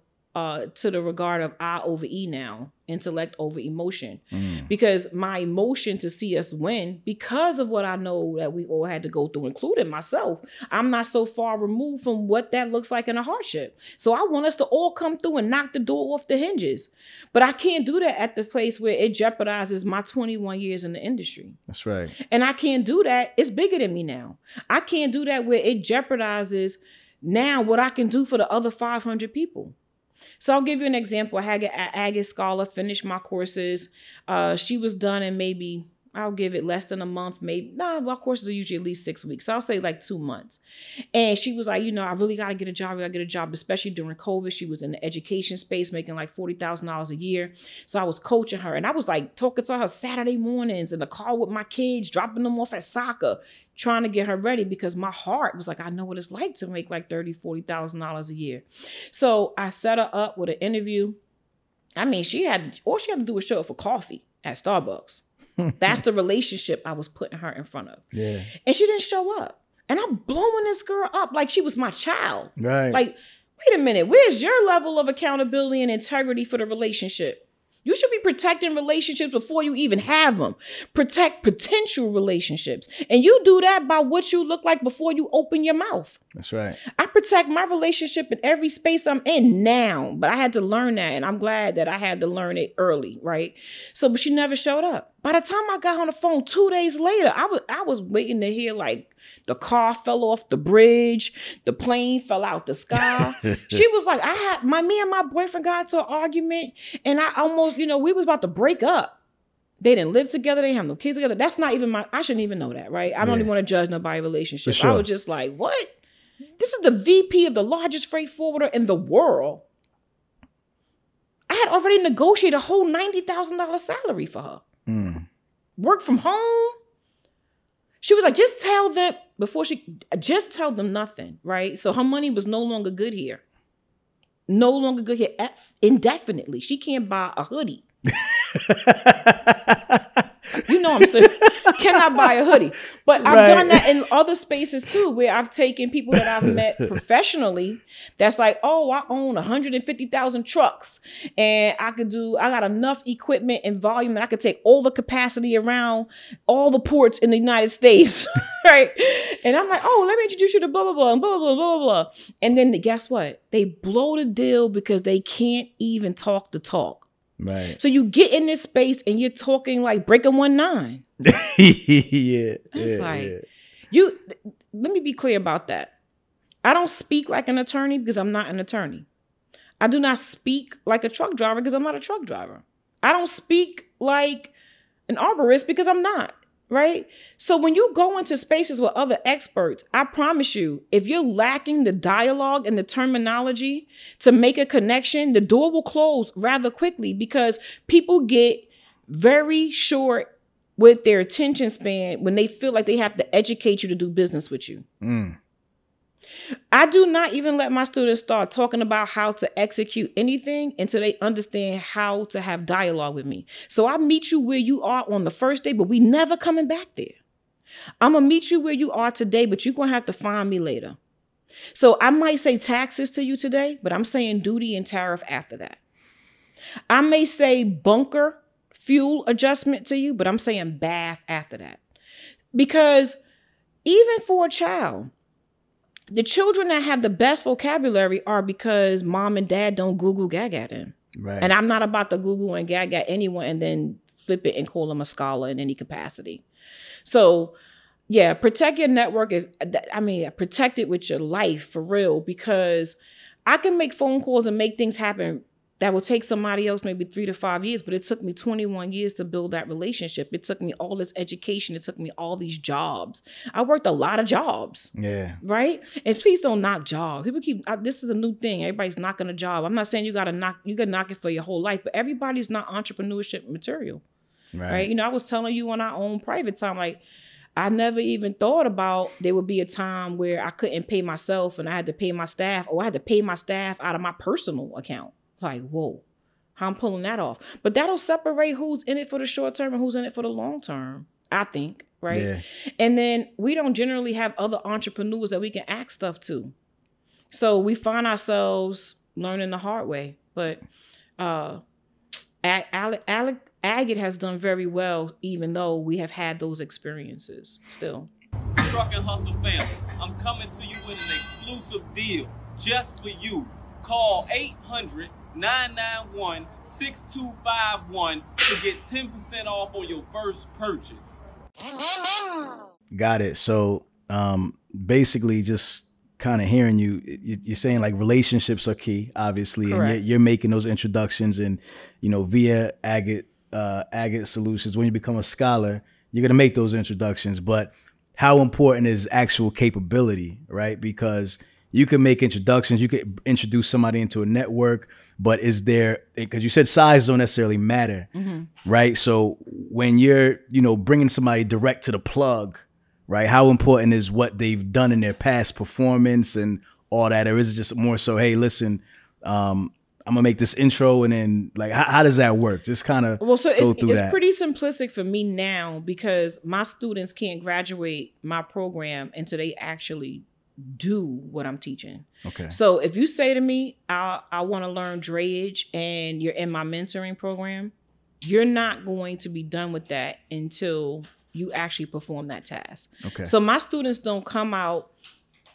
to the regard of I over E now, intellect over emotion. Because my emotion to see us win, because of what I know that we all had to go through, including myself, I'm not so far removed from what that looks like in a hardship. So I want us to all come through and knock the door off the hinges. But I can't do that at the place where it jeopardizes my 21 years in the industry. That's right. And I can't do that. It's bigger than me now. I can't do that where it jeopardizes now what I can do for the other 500 people. So I'll give you an example. I had an Agate Scholar finish my courses. She was done in maybe, I'll give it less than a month. Maybe, no, my courses are usually at least 6 weeks. So I'll say like 2 months. And she was like, you know, I really got to get a job. I got to get a job, especially during COVID. She was in the education space making like $40,000 a year. So I was coaching her. And I was like talking to her Saturday mornings in the car with my kids, dropping them off at soccer, trying to get her ready, because my heart was like, I know what it's like to make like $30,000, $40,000 a year. So I set her up with an interview. I mean, all she had to do was show up for coffee at Starbucks. That's the relationship I was putting her in front of. Yeah. And she didn't show up. And I'm blowing this girl up like she was my child. Right. Like, wait a minute, where's your level of accountability and integrity for the relationship? You should be protecting relationships before you even have them. Protect potential relationships. And you do that by what you look like before you open your mouth. That's right. I protect my relationship in every space I'm in now, but I had to learn that. And I'm glad that I had to learn it early, right? So, but she never showed up. By the time I got on the phone 2 days later, I was waiting to hear like the car fell off the bridge, the plane fell out the sky. She was like, me and my boyfriend got into an argument, and I almost, we was about to break up. They didn't live together. They have no kids together. That's not even I shouldn't even know that, right? I don't even want to judge nobody's relationship. Sure. I was just like, what? This is the VP of the largest freight forwarder in the world. I had already negotiated a whole $90,000 salary for her. Work from home. She was like, just tell them nothing, right? So her money was no longer good here. No longer good here indefinitely. She can't buy a hoodie. I'm serious. Cannot buy a hoodie. But I've done that in other spaces too, where I've taken people that I've met professionally that's like, oh, I own 150,000 trucks and I got enough equipment and volume and I could take all the capacity around all the ports in the United States, right? And I'm like, oh, let me introduce you to blah, blah, blah, and blah, blah, blah, blah. And then guess what? They blow the deal because they can't even talk the talk. Right. So you get in this space and you're talking like breaking 1-9. Let me be clear about that. I don't speak like an attorney because I'm not an attorney. I do not speak like a truck driver because I'm not a truck driver. I don't speak like an arborist because I'm not. Right. So when you go into spaces with other experts, I promise you, if you're lacking the dialogue and the terminology to make a connection, the door will close rather quickly because people get very short with their attention span when they feel like they have to educate you to do business with you. I do not even let my students start talking about how to execute anything until they understand how to have dialogue with me. So I meet you where you are on the first day, but we never coming back there. I'm going to meet you where you are today, but you're going to have to find me later. So I might say taxes to you today, but I'm saying duty and tariff after that. I may say bunker fuel adjustment to you, but I'm saying bath after that. Because even for a child, the children that have the best vocabulary are because mom and dad don't Google gag at them. Right. And I'm not about to Google and gag at anyone and then flip it and call them a scholar in any capacity. So yeah, protect your network. Protect it with your life for real, because I can make phone calls and make things happen that will take somebody else maybe 3 to 5 years, but it took me 21 years to build that relationship. It took me all this education. It took me all these jobs. I worked a lot of jobs. Yeah. Right? And please don't knock jobs. People this is a new thing. Everybody's knocking a job. I'm not saying you gotta knock it for your whole life, but everybody's not entrepreneurship material. Right? I was telling you on our own private time, like, I never even thought about there would be a time where I couldn't pay myself and I had to pay my staff, or I had to pay my staff out of my personal account. Like, whoa, how I'm pulling that off. But that'll separate who's in it for the short term and who's in it for the long term, I think, right? Yeah. And then we don't generally have other entrepreneurs that we can ask stuff to. So we find ourselves learning the hard way. But Agate has done very well, even though we have had those experiences still. Truck and Hustle family, I'm coming to you with an exclusive deal just for you. Call 800-991-6251 to get 10% off on your first purchase. Got it. So basically just kind of hearing you, you're saying like relationships are key, obviously. Correct. And you're making those introductions and, you know, via Agate Solutions, when you become a scholar, you're going to make those introductions. But how important is actual capability, right? Because you can make introductions, you can introduce somebody into a network, but is there, because you said size don't necessarily matter, mm-hmm. right? So when you're, you know, bringing somebody direct to the plug, right? How important is what they've done in their past performance and all that? Or is it just more so, hey, listen, I'm gonna make this intro and then like, how does that work? Just kind of well, so it's pretty simplistic for me now because my students can't graduate my program until they actually do what I'm teaching. Okay. So if you say to me, I want to learn drayage and you're in my mentoring program, you're not going to be done with that until you actually perform that task. Okay. So my students don't come out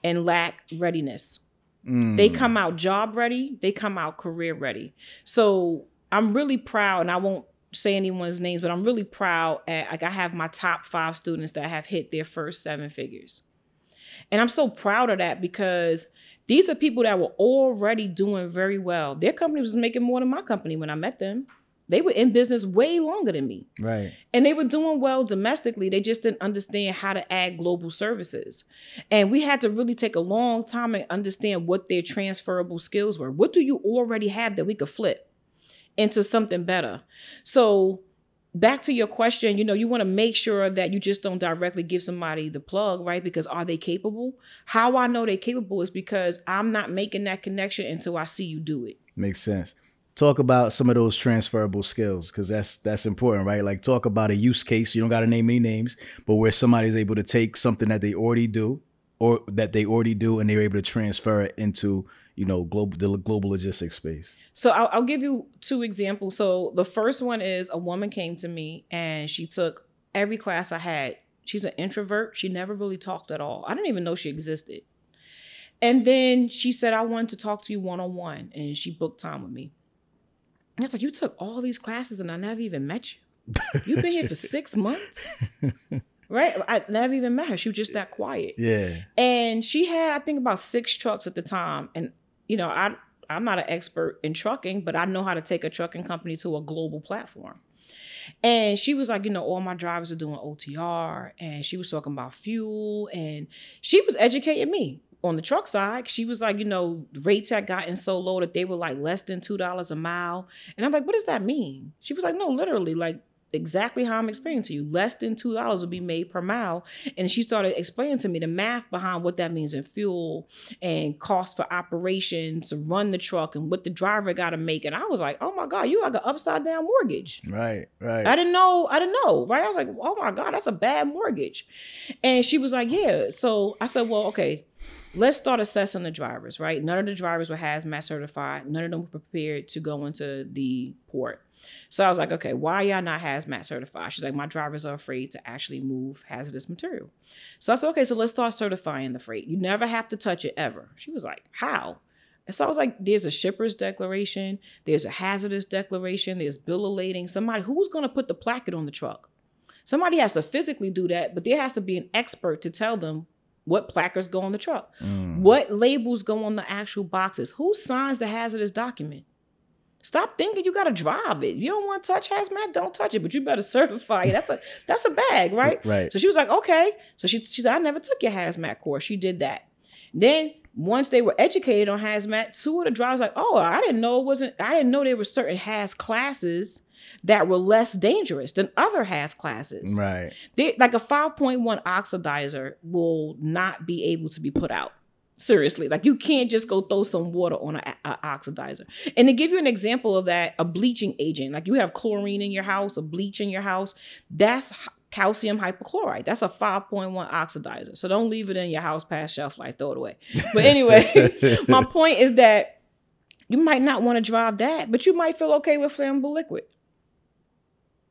and lack readiness. Mm. They come out job ready. They come out career ready. So I'm really proud, and I won't say anyone's names, but I'm really proud at, like, I have my top 5 students that have hit their first 7 figures. And I'm so proud of that because these are people that were already doing very well. Their company was making more than my company when I met them. They were in business way longer than me. Right. And they were doing well domestically. They just didn't understand how to add global services. And we had to really take a long time and understand what their transferable skills were. What do you already have that we could flip into something better? So back to your question, you know, you want to make sure that you just don't directly give somebody the plug, right? Because are they capable? How I know they're capable is because I'm not making that connection until I see you do it. Makes sense. Talk about some of those transferable skills, because that's important, right? Like, talk about a use case. You don't got to name any names, but where somebody's able to take something that they already do and they're able to transfer it into, you know, the global logistics space. So I'll give you 2 examples. So the first one is a woman came to me and she took every class I had. She's an introvert. She never really talked at all. I didn't even know she existed. And then she said, I wanted to talk to you one-on-one, and she booked time with me. And I was like, you took all these classes and I never even met you. You've been here for 6 months, right? I never even met her. She was just that quiet. Yeah. And she had, I think, about 6 trucks at the time. And, you know, I'm not an expert in trucking, but I know how to take a trucking company to a global platform. And she was like, you know, all my drivers are doing OTR. And she was talking about fuel. And she was educating me. On the truck side, she was like, you know, rates had gotten so low that they were like less than $2 a mile. And I'm like, what does that mean? She was like, no, literally, like exactly how I'm explaining to you. Less than $2 will be made per mile. And she started explaining to me the math behind what that means in fuel and cost for operations to run the truck and what the driver got to make. And I was like, oh my God, you like an upside down mortgage. Right, right. I didn't know, right? I was like, oh my God, that's a bad mortgage. And she was like, yeah. So I said, well, okay. Let's start assessing the drivers, right? None of the drivers were hazmat certified. None of them were prepared to go into the port. So I was like, okay, why y'all not hazmat certified? She's like, my drivers are afraid to actually move hazardous material. So I said, okay, so let's start certifying the freight. You never have to touch it ever. She was like, how? And so I was like, there's a shipper's declaration. There's a hazardous declaration. There's bill of lading. Somebody, who's going to put the placket on the truck? Somebody has to physically do that, but there has to be an expert to tell them what placards go on the truck, what labels go on the actual boxes, who signs the hazardous document. Stop thinking you got to drive it. You don't want to touch hazmat, don't touch it, but you better certify it. That's a bag, right? Right. So she was like, okay. So she said, I never took your hazmat course. She did that. Then once they were educated on hazmat, 2 of the drivers like, oh, I didn't know there were certain haz classes that were less dangerous than other haz classes. Right. Like a 5.1 oxidizer will not be able to be put out. Seriously. Like, you can't just go throw some water on an oxidizer. And to give you an example of that, a bleaching agent, like you have chlorine in your house, a bleach in your house, that's calcium hypochlorite. That's a 5.1 oxidizer. So don't leave it in your house past shelf life, throw it away. But anyway, my point is that You might not want to drive that, but you might feel okay with flammable liquid.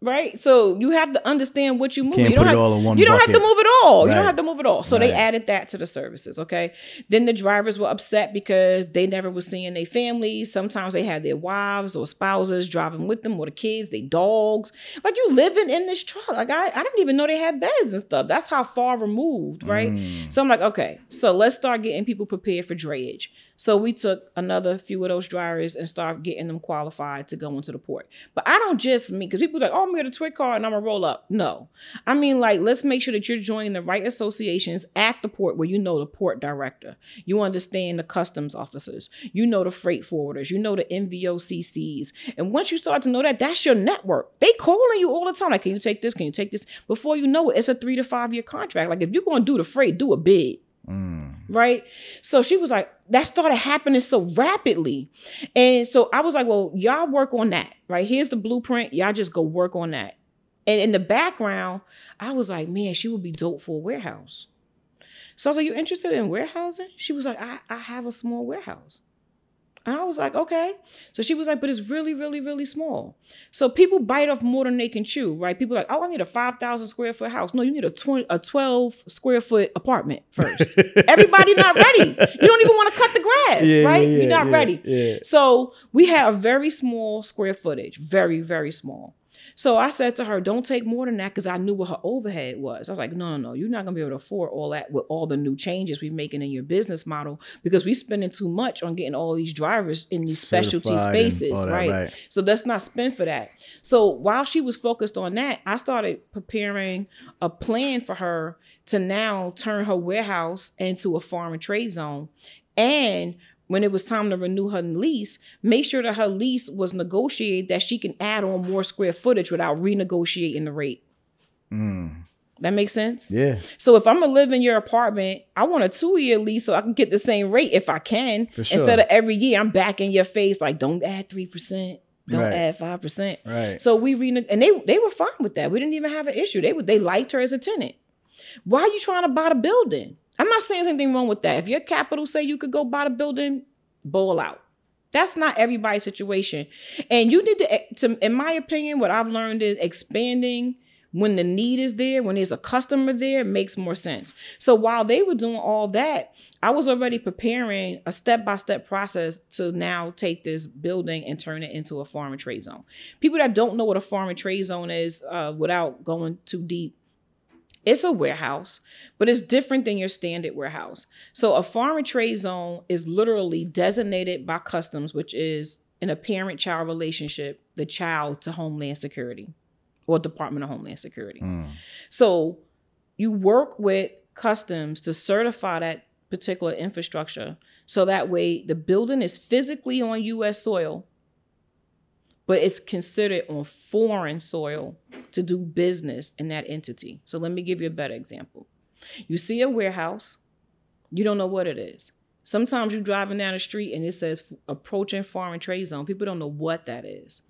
Right? So you have to understand what you move. Can't you don't, put have, it all in one you don't have to move at all. Right. You don't have to move at all. So they added that to the services, okay? Then the drivers were upset because they never were seeing their families. Sometimes they had their wives or spouses driving with them or the kids, their dogs. Like, you living in this truck. Like, I didn't even know they had beds and stuff. That's how far removed, right? So I'm like, okay, so let's start getting people prepared for drayage. So we took another few of those drivers and started getting them qualified to go into the port. But I don't just mean, because people are like, oh, I'm going to get a twit car and I'm going to roll up. No. I mean, like, let's make sure that you're joining the right associations at the port where you know the port director. You understand the customs officers. You know the freight forwarders. You know the NVOCCs. And once you start to know that, that's your network. They calling you all the time. Like, can you take this? Can you take this? Before you know it, it's a 3 to 5 year contract. Like, if you're going to do the freight, do it big. Right? So she was like, that started happening so rapidly. And so I was like, well, y'all work on that, right? Here's the blueprint. Y'all just go work on that. And in the background, I was like, man, she would be dope for a warehouse. So I was like, you interested in warehousing? She was like, I have a small warehouse. And I was like, okay. So she was like, but it's really, really, really small. So people bite off more than they can chew, right? People are like, oh, I need a 5,000 square foot house. No, you need a 12 square foot apartment first. Everybody not ready. You don't even want to cut the grass, right? You're not ready. Yeah. So we had a very small square footage, very, very small. So I said to her, don't take more than that, because I knew what her overhead was. I was like, no, you're not going to be able to afford all that with all the new changes we're making in your business model, because we're spending too much on getting all these drivers in these specialty spaces, right? So let's not spend for that. So while she was focused on that, I started preparing a plan for her to now turn her warehouse into a foreign trade zone. And when it was time to renew her lease, make sure that her lease was negotiated that she can add on more square footage without renegotiating the rate. That makes sense? Yeah. So if I'm going to live in your apartment, I want a 2-year lease so I can get the same rate if I can. For sure. Instead of every year, I'm back in your face like, don't add 3%. Don't add 5%. Right. So we and they were fine with that. We didn't even have an issue. They liked her as a tenant. Why are you trying to buy the building? I'm not saying there's anything wrong with that. If your capital say you could go buy the building, bowl out. That's not everybody's situation. And you need to, in my opinion, what I've learned is expanding when the need is there, when there's a customer there, makes more sense. So while they were doing all that, I was already preparing a step-by-step process to now take this building and turn it into a farm and trade zone. People that don't know what a farm and trade zone is, without going too deep, it's a warehouse, but it's different than your standard warehouse. So a farm and trade zone is literally designated by customs, which is in a parent-child relationship, the child to Homeland Security or Department of Homeland Security. So you work with customs to certify that particular infrastructure. So that way the building is physically on U.S. soil, but it's considered on foreign soil to do business in that entity. So let me give you a better example. You see a warehouse, you don't know what it is. Sometimes you're driving down the street and it says approaching foreign trade zone. People don't know what that is.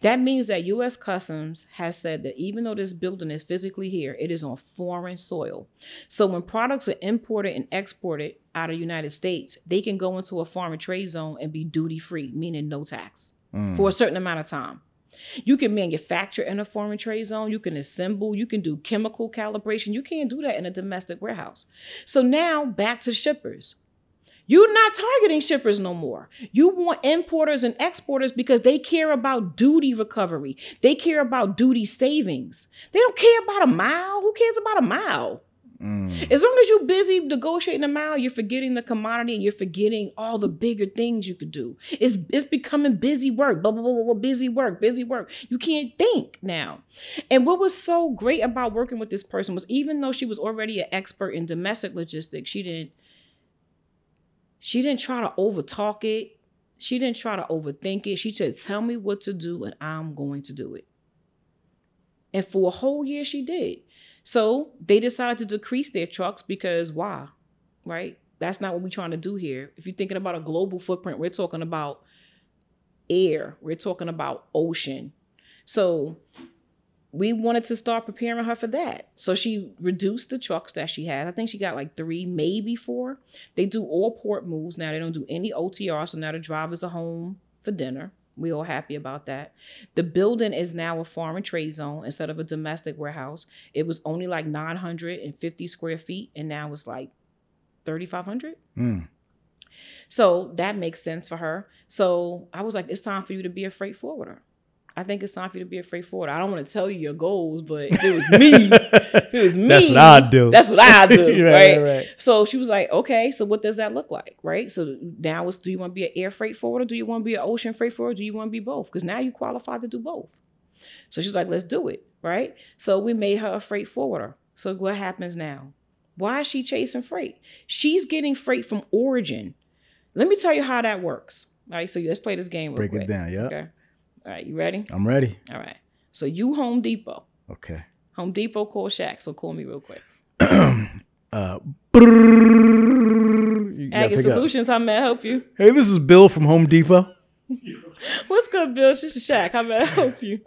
That means that U.S. Customs has said that even though this building is physically here, it is on foreign soil. So when products are imported and exported out of the United States, they can go into a foreign trade zone and be duty-free, meaning no tax. For a certain amount of time. You can manufacture in a foreign trade zone. You can assemble. You can do chemical calibration. You can't do that in a domestic warehouse. So now back to shippers. You're not targeting shippers no more. You want importers and exporters because they care about duty recovery. They care about duty savings. They don't care about a mile. Who cares about a mile? As long as you're busy negotiating a mile, you're forgetting the commodity and you're forgetting all the bigger things you could do. It's becoming busy work, blah, blah, blah, blah, busy work. You can't think now. And what was so great about working with this person was, even though she was already an expert in domestic logistics, she didn't try to overtalk it. She didn't try to overthink it. She said, tell me what to do and I'm going to do it. And for a whole year she did. So they decided to decrease their trucks because why, right? That's not what we're trying to do here. If you're thinking about a global footprint, we're talking about air. We're talking about ocean. So we wanted to start preparing her for that. So she reduced the trucks that she had. I think she got like 3, maybe 4. They do all port moves now. They don't do any OTR. So now the drivers are home for dinner. We're all happy about that. The building is now a foreign trade zone instead of a domestic warehouse. It was only like 950 square feet, and now it's like 3,500. Mm. So that makes sense for her. So I was like, it's time for you to be a freight forwarder. I think it's time for you to be a freight forwarder. I don't want to tell you your goals, but if it was me, that's what I'd do. That's what I do, right? So she was like, okay, so what does that look like, right? So now it's, do you want to be an air freight forwarder? Do you want to be an ocean freight forwarder? Do you want to be both? Because now you qualify to do both. So she's like, let's do it, right? So we made her a freight forwarder. So what happens now? Why is she chasing freight? She's getting freight from origin. Let me tell you how that works. All right, so let's play this game real quick. Break it down, yeah. Okay. All right, you ready? I'm ready. All right. So you Home Depot. Okay. Home Depot, call Shaq, so call me real quick. Agate Solutions, how may I help you? Hey, this is Bill from Home Depot. What's good, Bill? This is Shaq. How may I help you?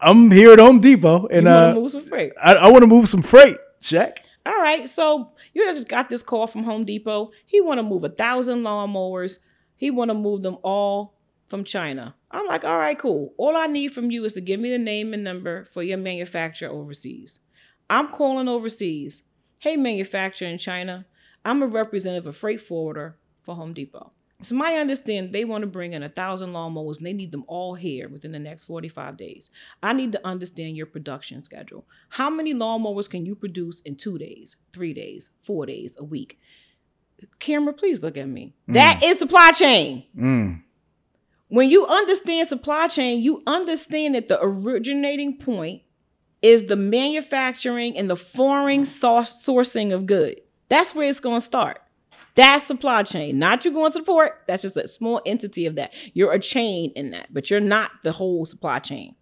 I'm here at Home Depot. And you want to move some freight? I want to move some freight, Shaq. All right, so you just got this call from Home Depot. He want to move 1,000 lawnmowers. He want to move them all from China. I'm like, all right, cool. All I need from you is to give me the name and number for your manufacturer overseas. I'm calling overseas. Hey, manufacturer in China, I'm a representative of freight forwarder for Home Depot. So my understanding, they want to bring in 1,000 lawnmowers and they need them all here within the next 45 days. I need to understand your production schedule. How many lawnmowers can you produce in 2 days, 3 days, 4 days, a week? Camera, please look at me. Mm. That is supply chain. Mm. When you understand supply chain, you understand that the originating point is the manufacturing and the foreign sourcing of goods. That's where it's going to start. That's supply chain. Not you going to the port. That's just a small entity of that. You're a chain in that, but you're not the whole supply chain.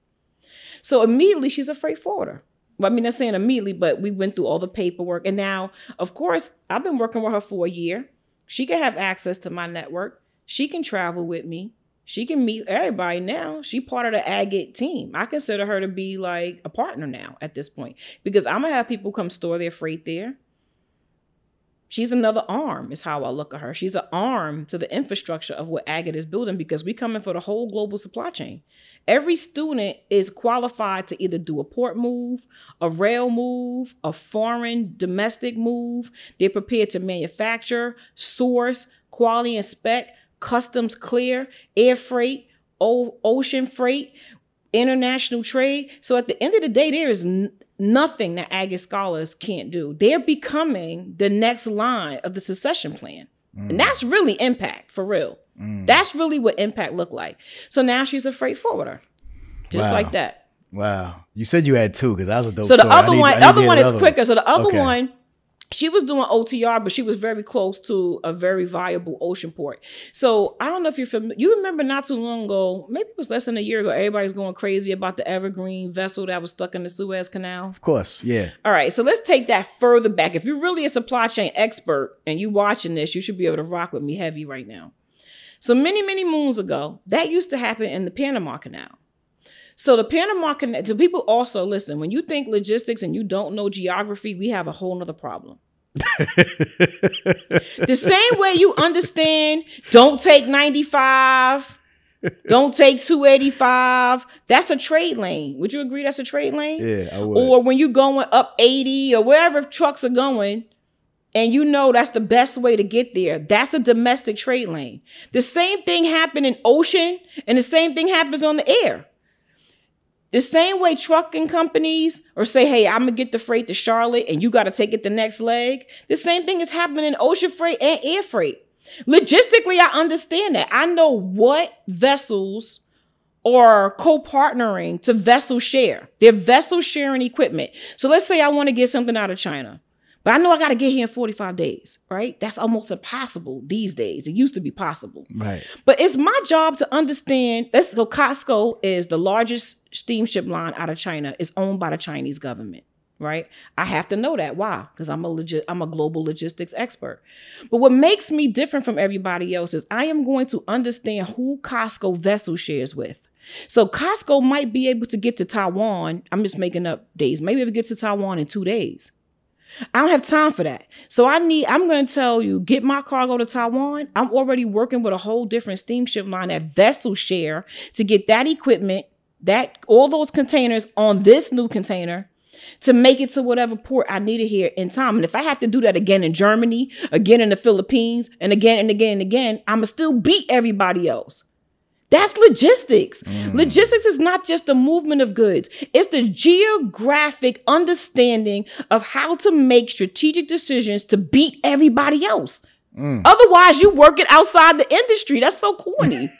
So immediately she's a freight forwarder. Well, I mean, I'm saying immediately, but we went through all the paperwork. And now, of course, I've been working with her for a year. She can have access to my network. She can travel with me. She can meet everybody now. She's part of the Agate team. I consider her to be like a partner now at this point because I'm going to have people come store their freight there. She's another arm is how I look at her. She's an arm to the infrastructure of what Agate is building because we're coming for the whole global supply chain. Every student is qualified to either do a port move, a rail move, a foreign domestic move. They're prepared to manufacture, source, quality inspect, customs clear, air freight, ocean freight, international trade. So at the end of the day, there is nothing that Agate Scholars can't do. They're becoming the next line of the succession plan. Mm. And that's really impact, for real. Mm. That's really what impact looked like. So now she's a freight forwarder, just like that. Wow. You said you had 2 because that was a dope story. So the other one is quicker. So the other one, she was doing OTR, but she was very close to a very viable ocean port. So I don't know if you're familiar. You remember not too long ago, maybe it was less than a year ago, everybody's going crazy about the Evergreen vessel that was stuck in the Suez Canal. Of course, yeah. All right, so let's take that further back. If you're really a supply chain expert and you're watching this, you should be able to rock with me heavy right now. So many, many moons ago, that used to happen in the Panama Canal. So the Panama Canal, so people also, listen, when you think logistics and you don't know geography, we have a whole nother problem. The same way you understand, don't take 95, don't take 285. That's a trade lane. Would you agree that's a trade lane? Yeah, I would. Or when you're going up 80 or wherever trucks are going, and you know that's the best way to get there. That's a domestic trade lane. The same thing happened in ocean, and the same thing happens on the air. The same way trucking companies or say, hey, I'm going to get the freight to Charlotte and you got to take it the next leg. The same thing is happening in ocean freight and air freight. Logistically, I understand that. I know what vessels are co-partnering to vessel share. They're vessel sharing equipment. So let's say I want to get something out of China, but I know I got to get here in 45 days, right? That's almost impossible these days. It used to be possible. Right. But it's my job to understand. Let's go. COSCO is the largest steamship line out of China. It's owned by the Chinese government, right? I have to know that. Why? Because I'm a global logistics expert. But what makes me different from everybody else is I am going to understand who COSCO vessel shares with. So COSCO might be able to get to Taiwan. I'm just making up days. Maybe it'll get to Taiwan in 2 days. I don't have time for that. So I'm going to tell you, get my cargo to Taiwan. I'm already working with a whole different steamship line at vessel share to get that equipment, that all those containers on this new container to make it to whatever port I needed here in time. And if I have to do that again in Germany, again in the Philippines, and again, I'm going to still beat everybody else. That's logistics. Mm. Logistics is not just the movement of goods. It's the geographic understanding of how to make strategic decisions to beat everybody else. Mm. Otherwise, you work it outside the industry. That's so corny,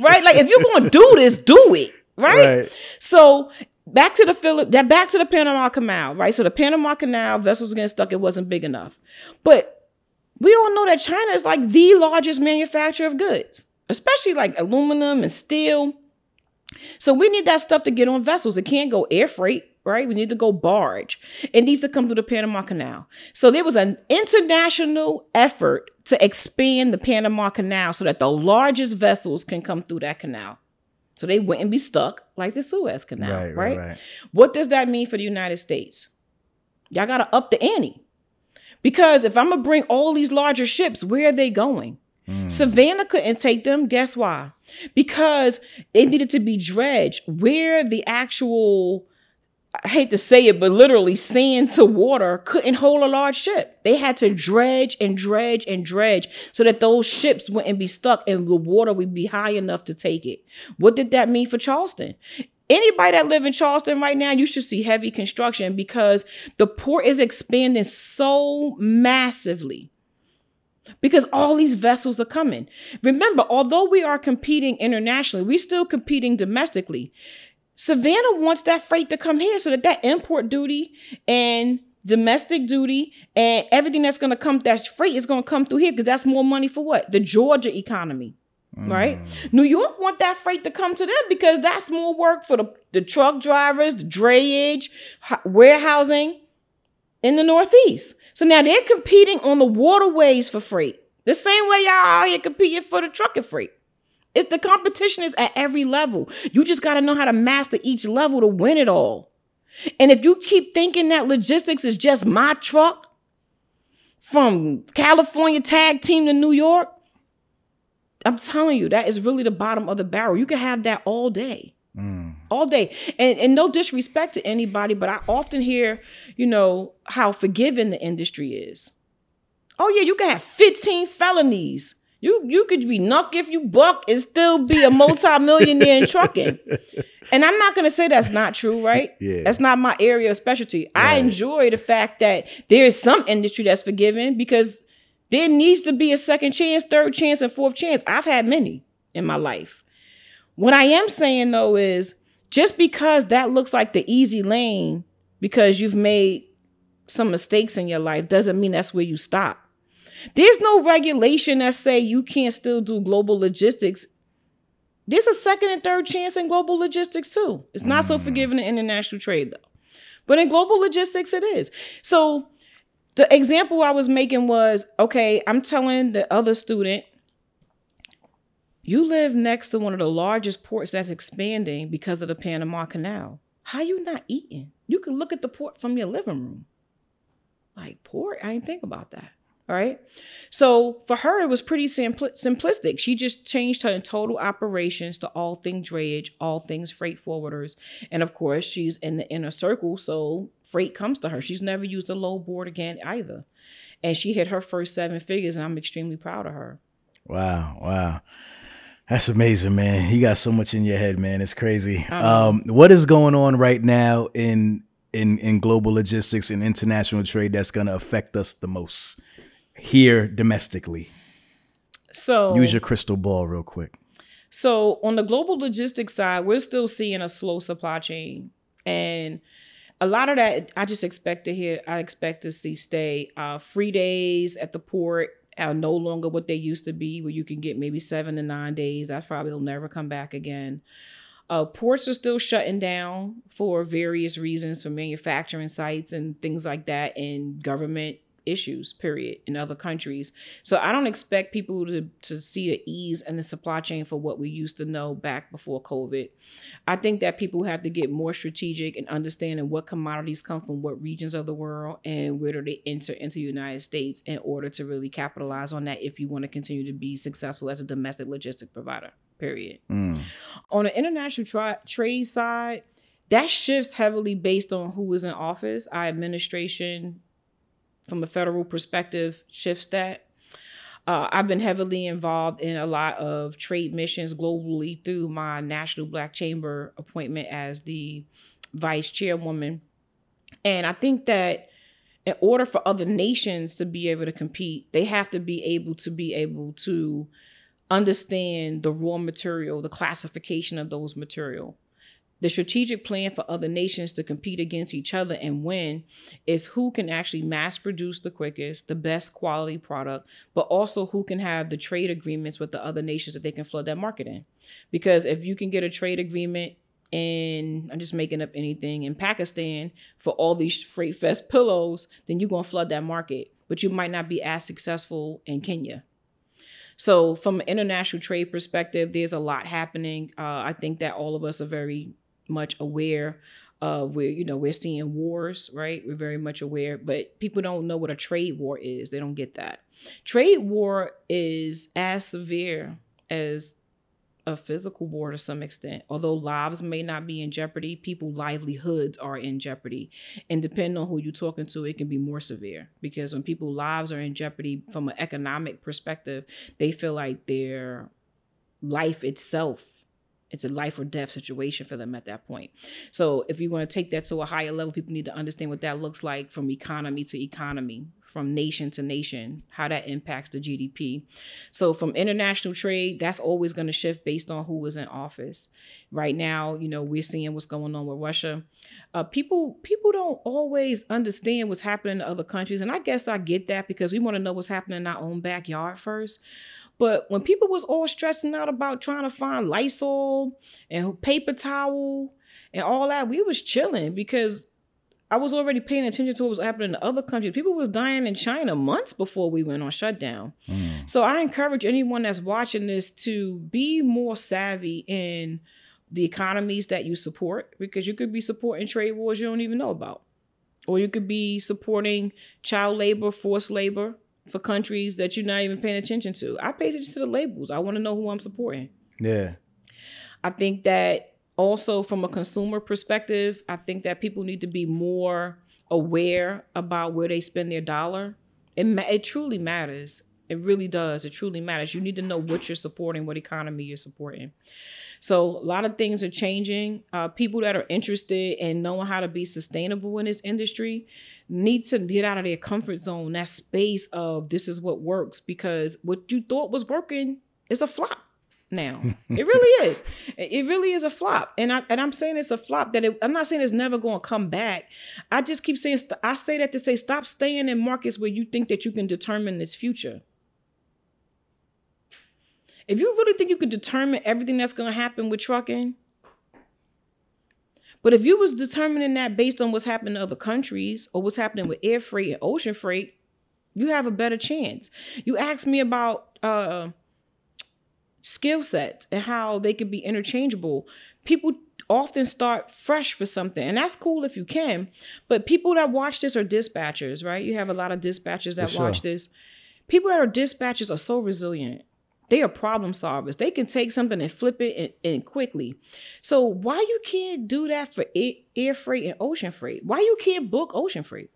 right? Like, if you're going to do this, do it, right? So back to the Panama Canal, right? So the Panama Canal, vessels getting stuck. It wasn't big enough. But we all know that China is like the largest manufacturer of goods, especially like aluminum and steel. So we need that stuff to get on vessels. It can't go air freight, right? We need to go barge. It needs to come through the Panama Canal. So there was an international effort to expand the Panama Canal so that the largest vessels can come through that canal, so they wouldn't be stuck like the Suez Canal, right? What does that mean for the United States? Y'all got to up the ante. Because if I'm going to bring all these larger ships, where are they going? Mm. Savannah couldn't take them. Guess why? Because it needed to be dredged where the actual, I hate to say it, but literally sand to water couldn't hold a large ship. They had to dredge and dredge and dredge so that those ships wouldn't be stuck and the water would be high enough to take it. What did that mean for Charleston? Anybody that live in Charleston right now, you should see heavy construction because the port is expanding so massively, because all these vessels are coming. Remember, although we are competing internationally, we're still competing domestically. Savannah wants that freight to come here so that that import duty and domestic duty and everything that's going to come, that freight is going to come through here, because that's more money for what? The Georgia economy, right? New York want that freight to come to them because that's more work for the truck drivers, the drayage, warehousing in the Northeast. So now they're competing on the waterways for freight. The same way y'all out here competing for the trucking freight. It's the competition is at every level. You just got to know how to master each level to win it all. And if you keep thinking that logistics is just my truck from California tag team to New York, I'm telling you, that is really the bottom of the barrel. You can have that all day. Mm. All day. And no disrespect to anybody, but I often hear, you know, how forgiving the industry is. Oh, yeah, you can have 15 felonies. You could be nuck if you buck and still be a multimillionaire in trucking. And I'm not going to say that's not true, right? Yeah. That's not my area of specialty. Right. I enjoy the fact that there is some industry that's forgiving, because there needs to be a second chance, third chance, and fourth chance. I've had many in my life. What I am saying, though, is just because that looks like the easy lane because you've made some mistakes in your life doesn't mean that's where you stop. There's no regulation that say you can't still do global logistics. There's a second and third chance in global logistics, too. It's not so forgiving in international trade, though. But in global logistics, it is. So the example I was making was, okay, I'm telling the other student, you live next to one of the largest ports that's expanding because of the Panama Canal. How you not eating? You can look at the port from your living room. Like, port? I didn't think about that. All right. So for her, it was pretty simplistic. She just changed her total operations to all things drayage, all things freight forwarders. And of course, she's in the inner circle. So freight comes to her. She's never used a load board again either. And she hit her first 7 figures, and I'm extremely proud of her. Wow. Wow. That's amazing, man. You got so much in your head, man. It's crazy. What is going on right now in global logistics and international trade that's going to affect us the most here domestically? So use your crystal ball real quick. So on the global logistics side, we're still seeing a slow supply chain. And a lot of that I just expect to hear. I expect to see stay. Free days at the port are no longer what they used to be, where you can get maybe 7 to 9 days. That probably will never come back again. Ports are still shutting down for various reasons, for manufacturing sites and things like that, and government issues, period, in other countries. So I don't expect people to see the ease in the supply chain for what we used to know back before COVID. I think that people have to get more strategic and understanding what commodities come from what regions of the world and where do they enter into the United States in order to really capitalize on that if you want to continue to be successful as a domestic logistics provider, period. Mm. On the international trade side, that shifts heavily based on who is in office. Our administration, from a federal perspective, shifts that. I've been heavily involved in a lot of trade missions globally through my National Black Chamber appointment as the vice chairwoman. And I think that in order for other nations to be able to compete, they have to be able to understand the raw material, the classification of those material. The strategic plan for other nations to compete against each other and win is who can actually mass produce the quickest, the best quality product, but also who can have the trade agreements with the other nations that they can flood that market in. Because if you can get a trade agreement in, I'm just making up anything, in Pakistan for all these Freight Fest pillows, then you're going to flood that market, but you might not be as successful in Kenya. So from an international trade perspective, there's a lot happening. I think that all of us are very much aware of where, you know, we're seeing wars, right? We're very much aware, but people don't know what a trade war is. They don't get that. Trade war is as severe as a physical war to some extent. Although lives may not be in jeopardy, people's livelihoods are in jeopardy. And depending on who you're talking to, it can be more severe, because when people's lives are in jeopardy from an economic perspective, they feel like their life itself, it's a life or death situation for them at that point. So if you want to take that to a higher level, people need to understand what that looks like from economy to economy, from nation to nation, how that impacts the GDP. So from international trade, that's always going to shift based on who is in office. Right now, you know, we're seeing what's going on with Russia. People don't always understand what's happening in other countries. And I guess I get that, because we want to know what's happening in our own backyard first. But when people was all stressing out about trying to find Lysol and paper towel and all that, we was chilling, because I was already paying attention to what was happening in other countries. People was dying in China months before we went on shutdown. Mm. So I encourage anyone that's watching this to be more savvy in the economies that you support, because you could be supporting trade wars you don't even know about. Or you could be supporting child labor, forced labor, for countries that you're not even paying attention to. I pay attention to the labels. I want to know who I'm supporting. Yeah. I think that also from a consumer perspective, I think that people need to be more aware about where they spend their dollar. It truly matters. It really does. It truly matters. You need to know what you're supporting, what economy you're supporting. So a lot of things are changing. People that are interested in knowing how to be sustainable in this industry need to get out of their comfort zone, that space of this is what works, because what you thought was working is a flop now. It really is. It really is a flop. And I'm saying it's a flop that I'm not saying it's never going to come back. I just keep saying, I say that to say, stop staying in markets where you think that you can determine its future. If you really think you could determine everything that's going to happen with trucking, but if you was determining that based on what's happening in other countries or what's happening with air freight and ocean freight, you have a better chance. You asked me about skill sets and how they could be interchangeable. People often start fresh for something, and that's cool if you can, but people that watch this are dispatchers, right? You have a lot of dispatchers that watch this. People that are dispatchers are so resilient. They are problem solvers. They can take something and flip it and quickly. So why you can't do that for air freight and ocean freight? Why you can't book ocean freight?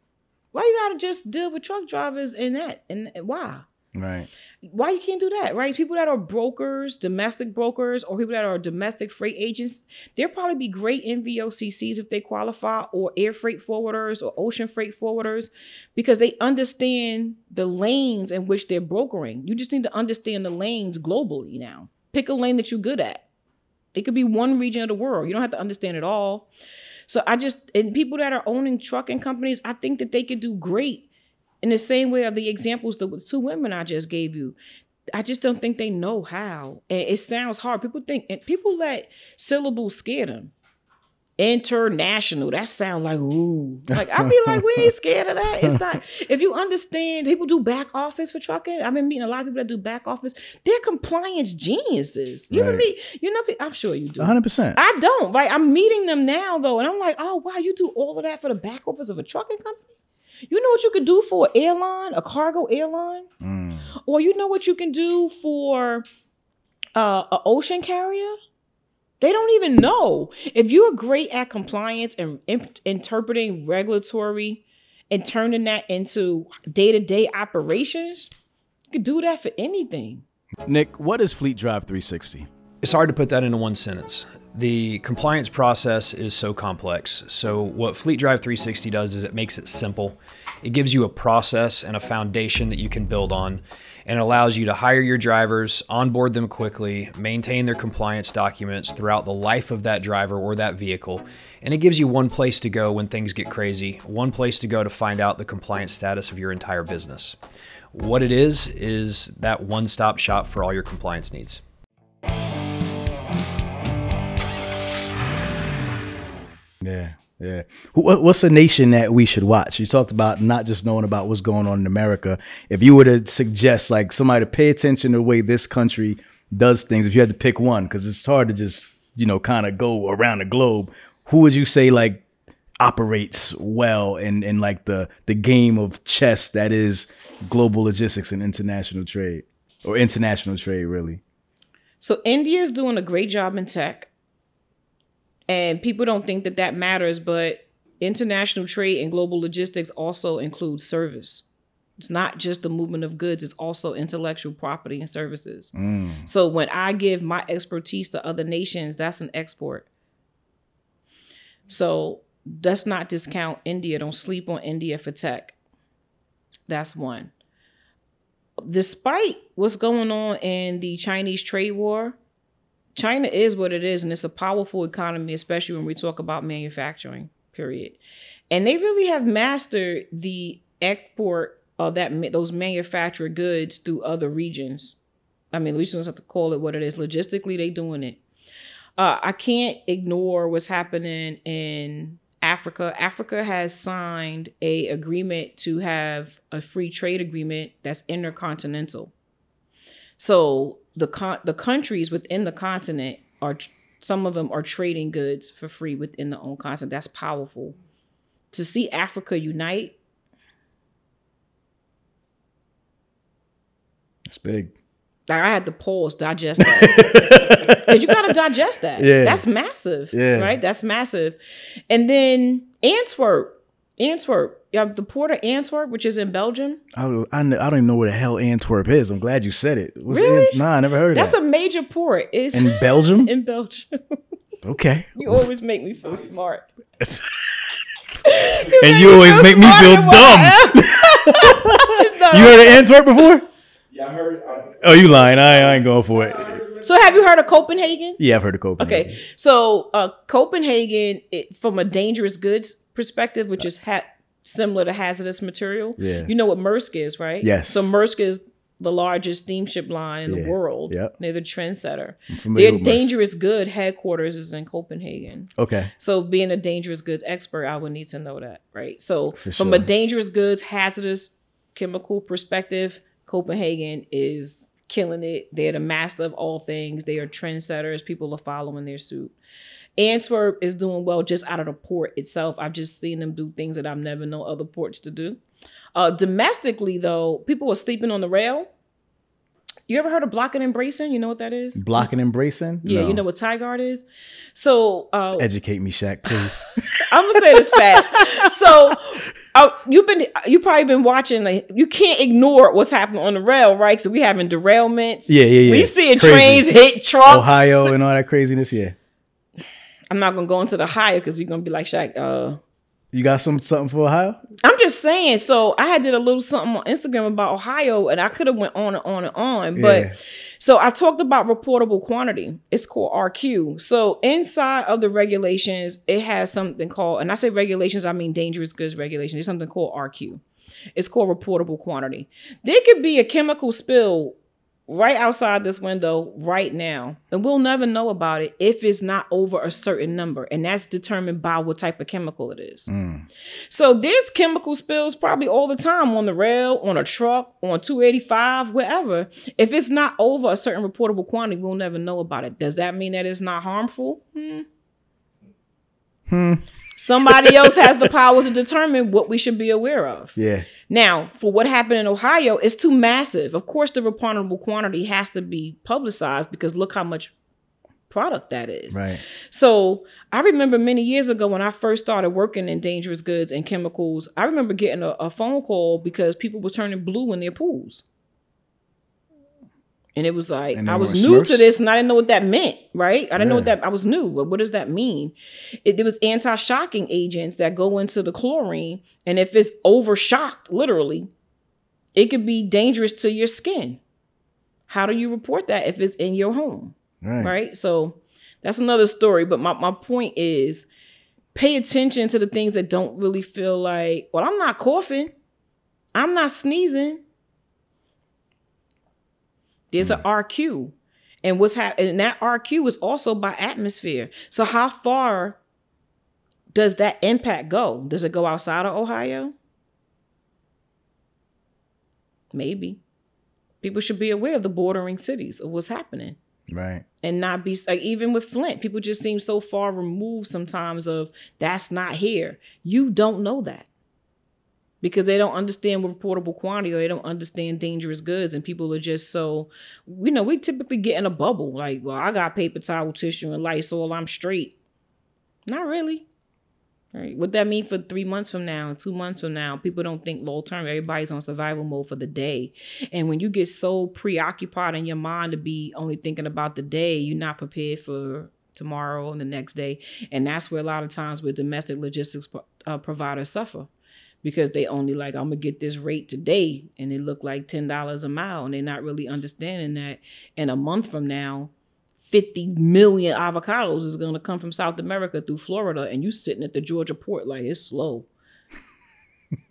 Why you gotta just deal with truck drivers and that? And why? Right. Why you can't do that, right? People that are brokers, domestic brokers, or people that are domestic freight agents, they'll probably be great NVOCCs if they qualify, or air freight forwarders or ocean freight forwarders, because they understand the lanes in which they're brokering. You just need to understand the lanes globally now. Pick a lane that you're good at. It could be one region of the world. You don't have to understand it all. So and people that are owning trucking companies, I think that they could do great. In the same way of the examples, the two women I just gave you, I just don't think they know how. And it sounds hard. People let syllables scare them. International. That sounds like, ooh. Like, I'd be like, we ain't scared of that. It's not. If you understand, people do back office for trucking. I've been meeting a lot of people that do back office. They're compliance geniuses. You ever meet? You know, I'm sure you do. 100%. I don't. Right? I'm meeting them now, though, and I'm like, oh, wow, you do all of that for the back office of a trucking company? You know what you could do for an airline, a cargo airline? Mm. Or you know what you can do for an ocean carrier? They don't even know. If you're great at compliance and interpreting regulatory and turning that into day-to-day operations, you could do that for anything. Nick, what is Fleet Drive 360? It's hard to put that into one sentence. The compliance process is so complex. So what Fleet Drive 360 does is it makes it simple. It gives you a process and a foundation that you can build on, and allows you to hire your drivers, onboard them quickly, maintain their compliance documents throughout the life of that driver or that vehicle. And it gives you one place to go when things get crazy, one place to go to find out the compliance status of your entire business. What it is that one-stop shop for all your compliance needs. Yeah, yeah. What's a nation that we should watch? You talked about not just knowing about what's going on in America. If you were to suggest like somebody to pay attention to the way this country does things, if you had to pick one, because it's hard to just, you know, kind of go around the globe, who would you say like operates well in like the game of chess that is global logistics and international trade, or international trade really? So India is doing a great job in tech. And people don't think that that matters, but international trade and global logistics also includes service. It's not just the movement of goods. It's also intellectual property and services. Mm. So when I give my expertise to other nations, that's an export. So let's not discount India. Don't sleep on India for tech. That's one. Despite what's going on in the Chinese trade war, China is what it is, and it's a powerful economy, especially when we talk about manufacturing, period. And they really have mastered the export of those manufactured goods through other regions. I mean, we just have to call it what it is. Logistically, they're doing it. I can't ignore what's happening in Africa. Africa has signed an agreement to have a free trade agreement that's intercontinental. So the countries within the continent, are some of them are trading goods for free within their own continent. That's powerful. To see Africa unite. That's big. I had to pause, digest that. Because you got to digest that. Yeah. That's massive, right? That's massive. And then Antwerp. You have the port of Antwerp, which is in Belgium. I don't even know where the hell Antwerp is. I'm glad you said it. Really? Nah, I never heard of that. That's a major port. It's in Belgium? In Belgium. Okay. You always make me feel smart. And you always make me feel dumb. You heard of Antwerp before? Yeah, I heard it. Oh, you lying. I ain't going for it. So have you heard of Copenhagen? Yeah, I've heard of Copenhagen. Okay. So Copenhagen, from a dangerous goods perspective, which is similar to hazardous material. Yeah. You know what Maersk is, right? Yes. So Maersk is the largest steamship line in the world. Yep. They're the trendsetter. Their dangerous good headquarters is in Copenhagen. Okay. So being a dangerous goods expert, I would need to know that, right? So from a dangerous goods, hazardous chemical perspective, Copenhagen is killing it. They're the master of all things. They are trendsetters. People are following their suit. Antwerp is doing well just out of the port itself. I've just seen them do things that I've never known other ports to do. Domestically, though, people are sleeping on the rail. You ever heard of blocking and bracing? You know what that is? Blocking and bracing? Yeah, no. You know what tie guard is? So educate me, Shaq, please. I'm gonna say this fact. So you've probably been watching. Like, you can't ignore what's happening on the rail, right? So we're having derailments. Yeah. We seeing trains hit trucks, Ohio, and all that craziness. Yeah. I'm not gonna go into the Ohio because you're gonna be like, Shaq, you got something for Ohio? I'm just saying. So I had did a little something on Instagram about Ohio, and I could have went on and on and on. But so I talked about reportable quantity. It's called RQ. So inside of the regulations, it has something called, and I say regulations, I mean dangerous goods regulation. There's something called RQ. It's called reportable quantity. There could be a chemical spill right outside this window right now. And we'll never know about it if it's not over a certain number. And that's determined by what type of chemical it is. Mm. So there's chemical spills probably all the time on the rail, on a truck, on 285, wherever. If it's not over a certain reportable quantity, we'll never know about it. Does that mean that it's not harmful? Somebody else has the power to determine what we should be aware of. Yeah. Now, for what happened in Ohio, it's too massive. Of course, the reportable quantity has to be publicized because look how much product that is. Right. So I remember many years ago when I first started working in dangerous goods and chemicals, I remember getting a phone call because people were turning blue in their pools. And it was like, I was new to this and I didn't know what that meant, right? I didn't know what that, I was new, but what does that mean? It was anti-shocking agents that go into the chlorine, and if it's overshocked, literally, it could be dangerous to your skin. How do you report that if it's in your home, right? So that's another story, but my point is, pay attention to the things that don't really feel like, well, I'm not coughing, I'm not sneezing. There's an RQ, and what's happening? And that RQ is also by atmosphere. So how far does that impact go? Does it go outside of Ohio? Maybe. People should be aware of the bordering cities of what's happening, right? And not be like, even with Flint, people just seem so far removed sometimes of that's not here. You don't know that. Because they don't understand reportable quantity, or they don't understand dangerous goods, and people are just so, you know, we typically get in a bubble. Like, well, I got paper towel, tissue, and Lysol, I'm straight. Not really. Right? What that mean for 3 months from now, 2 months from now, people don't think long term. Everybody's on survival mode for the day. And when you get so preoccupied in your mind to be only thinking about the day, you're not prepared for tomorrow and the next day. And that's where a lot of times with domestic logistics providers suffer. Because they only like, I'm going to get this rate today, and it look like $10 a mile, and they're not really understanding that in a month from now, 50 million avocados is going to come from South America through Florida, and you sitting at the Georgia port like, it's slow.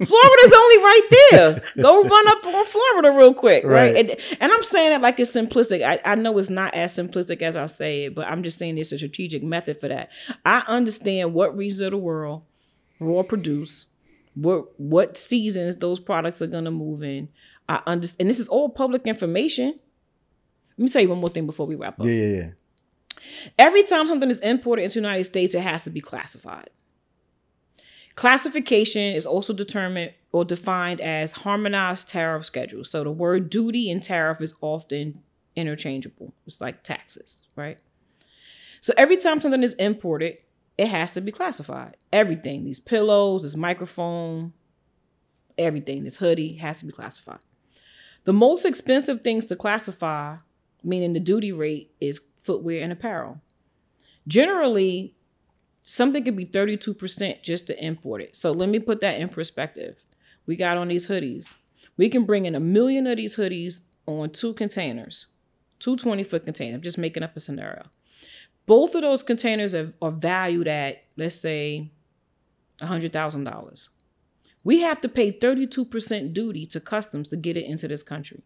Florida's only right there. Go run up on Florida real quick, right? And I'm saying that like it's simplistic. I know it's not as simplistic as I say it, but I'm just saying there's a strategic method for that. I understand what regions of the world raw produce, what seasons those products are going to move in. I understand, and this is all public information. Let me tell you one more thing before we wrap up. Yeah. Every time something is imported into the United States, it has to be classified. Classification is also determined or defined as harmonized tariff schedules. So the word duty and tariff is often interchangeable. It's like taxes, right? So every time something is imported, it has to be classified. Everything, these pillows, this microphone, everything, this hoodie has to be classified. The most expensive things to classify, meaning the duty rate, is footwear and apparel. Generally, something could be 32% just to import it. So let me put that in perspective. We got on these hoodies. We can bring in 1 million of these hoodies on two containers, two 20-foot containers. I'm just making up a scenario. Both of those containers are valued at, let's say, $100,000. We have to pay 32% duty to customs to get it into this country.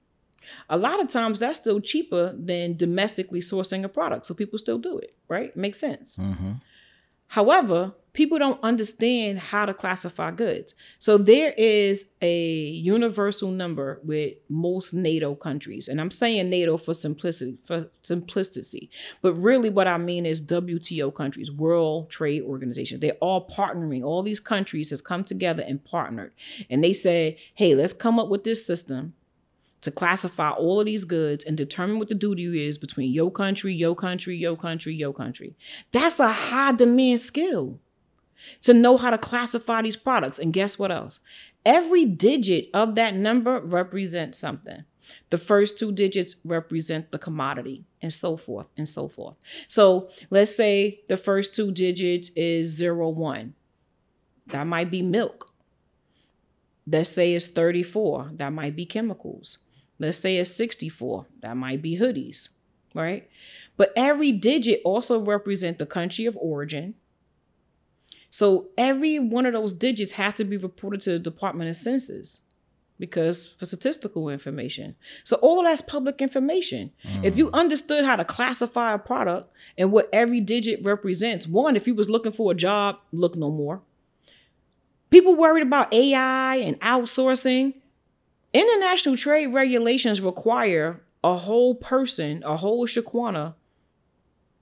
A lot of times that's still cheaper than domestically sourcing a product. So people still do it, right? Makes sense. Mm-hmm. However, people don't understand how to classify goods. So there is a universal number with most NATO countries. And I'm saying NATO for simplicity. But really what I mean is WTO countries, World Trade Organization. They're all partnering. All these countries has come together and partnered. And they said, hey, let's come up with this system to classify all of these goods and determine what the duty is between your country, your country, your country, your country. That's a high demand skill to know how to classify these products. And guess what else? Every digit of that number represents something. The first two digits represent the commodity, and so forth and so forth. So let's say the first two digits is 01. That might be milk. Let's say it's 34. That might be chemicals. Let's say it's 64. That might be hoodies, right? But every digit also represents the country of origin. So every one of those digits has to be reported to the Department of Census. because for statistical information. So all of that's public information. If you understood how to classify a product and what every digit represents, one, if you was looking for a job, look no more. People worried about AI and outsourcing. International trade regulations require a whole person, a whole Shaquana,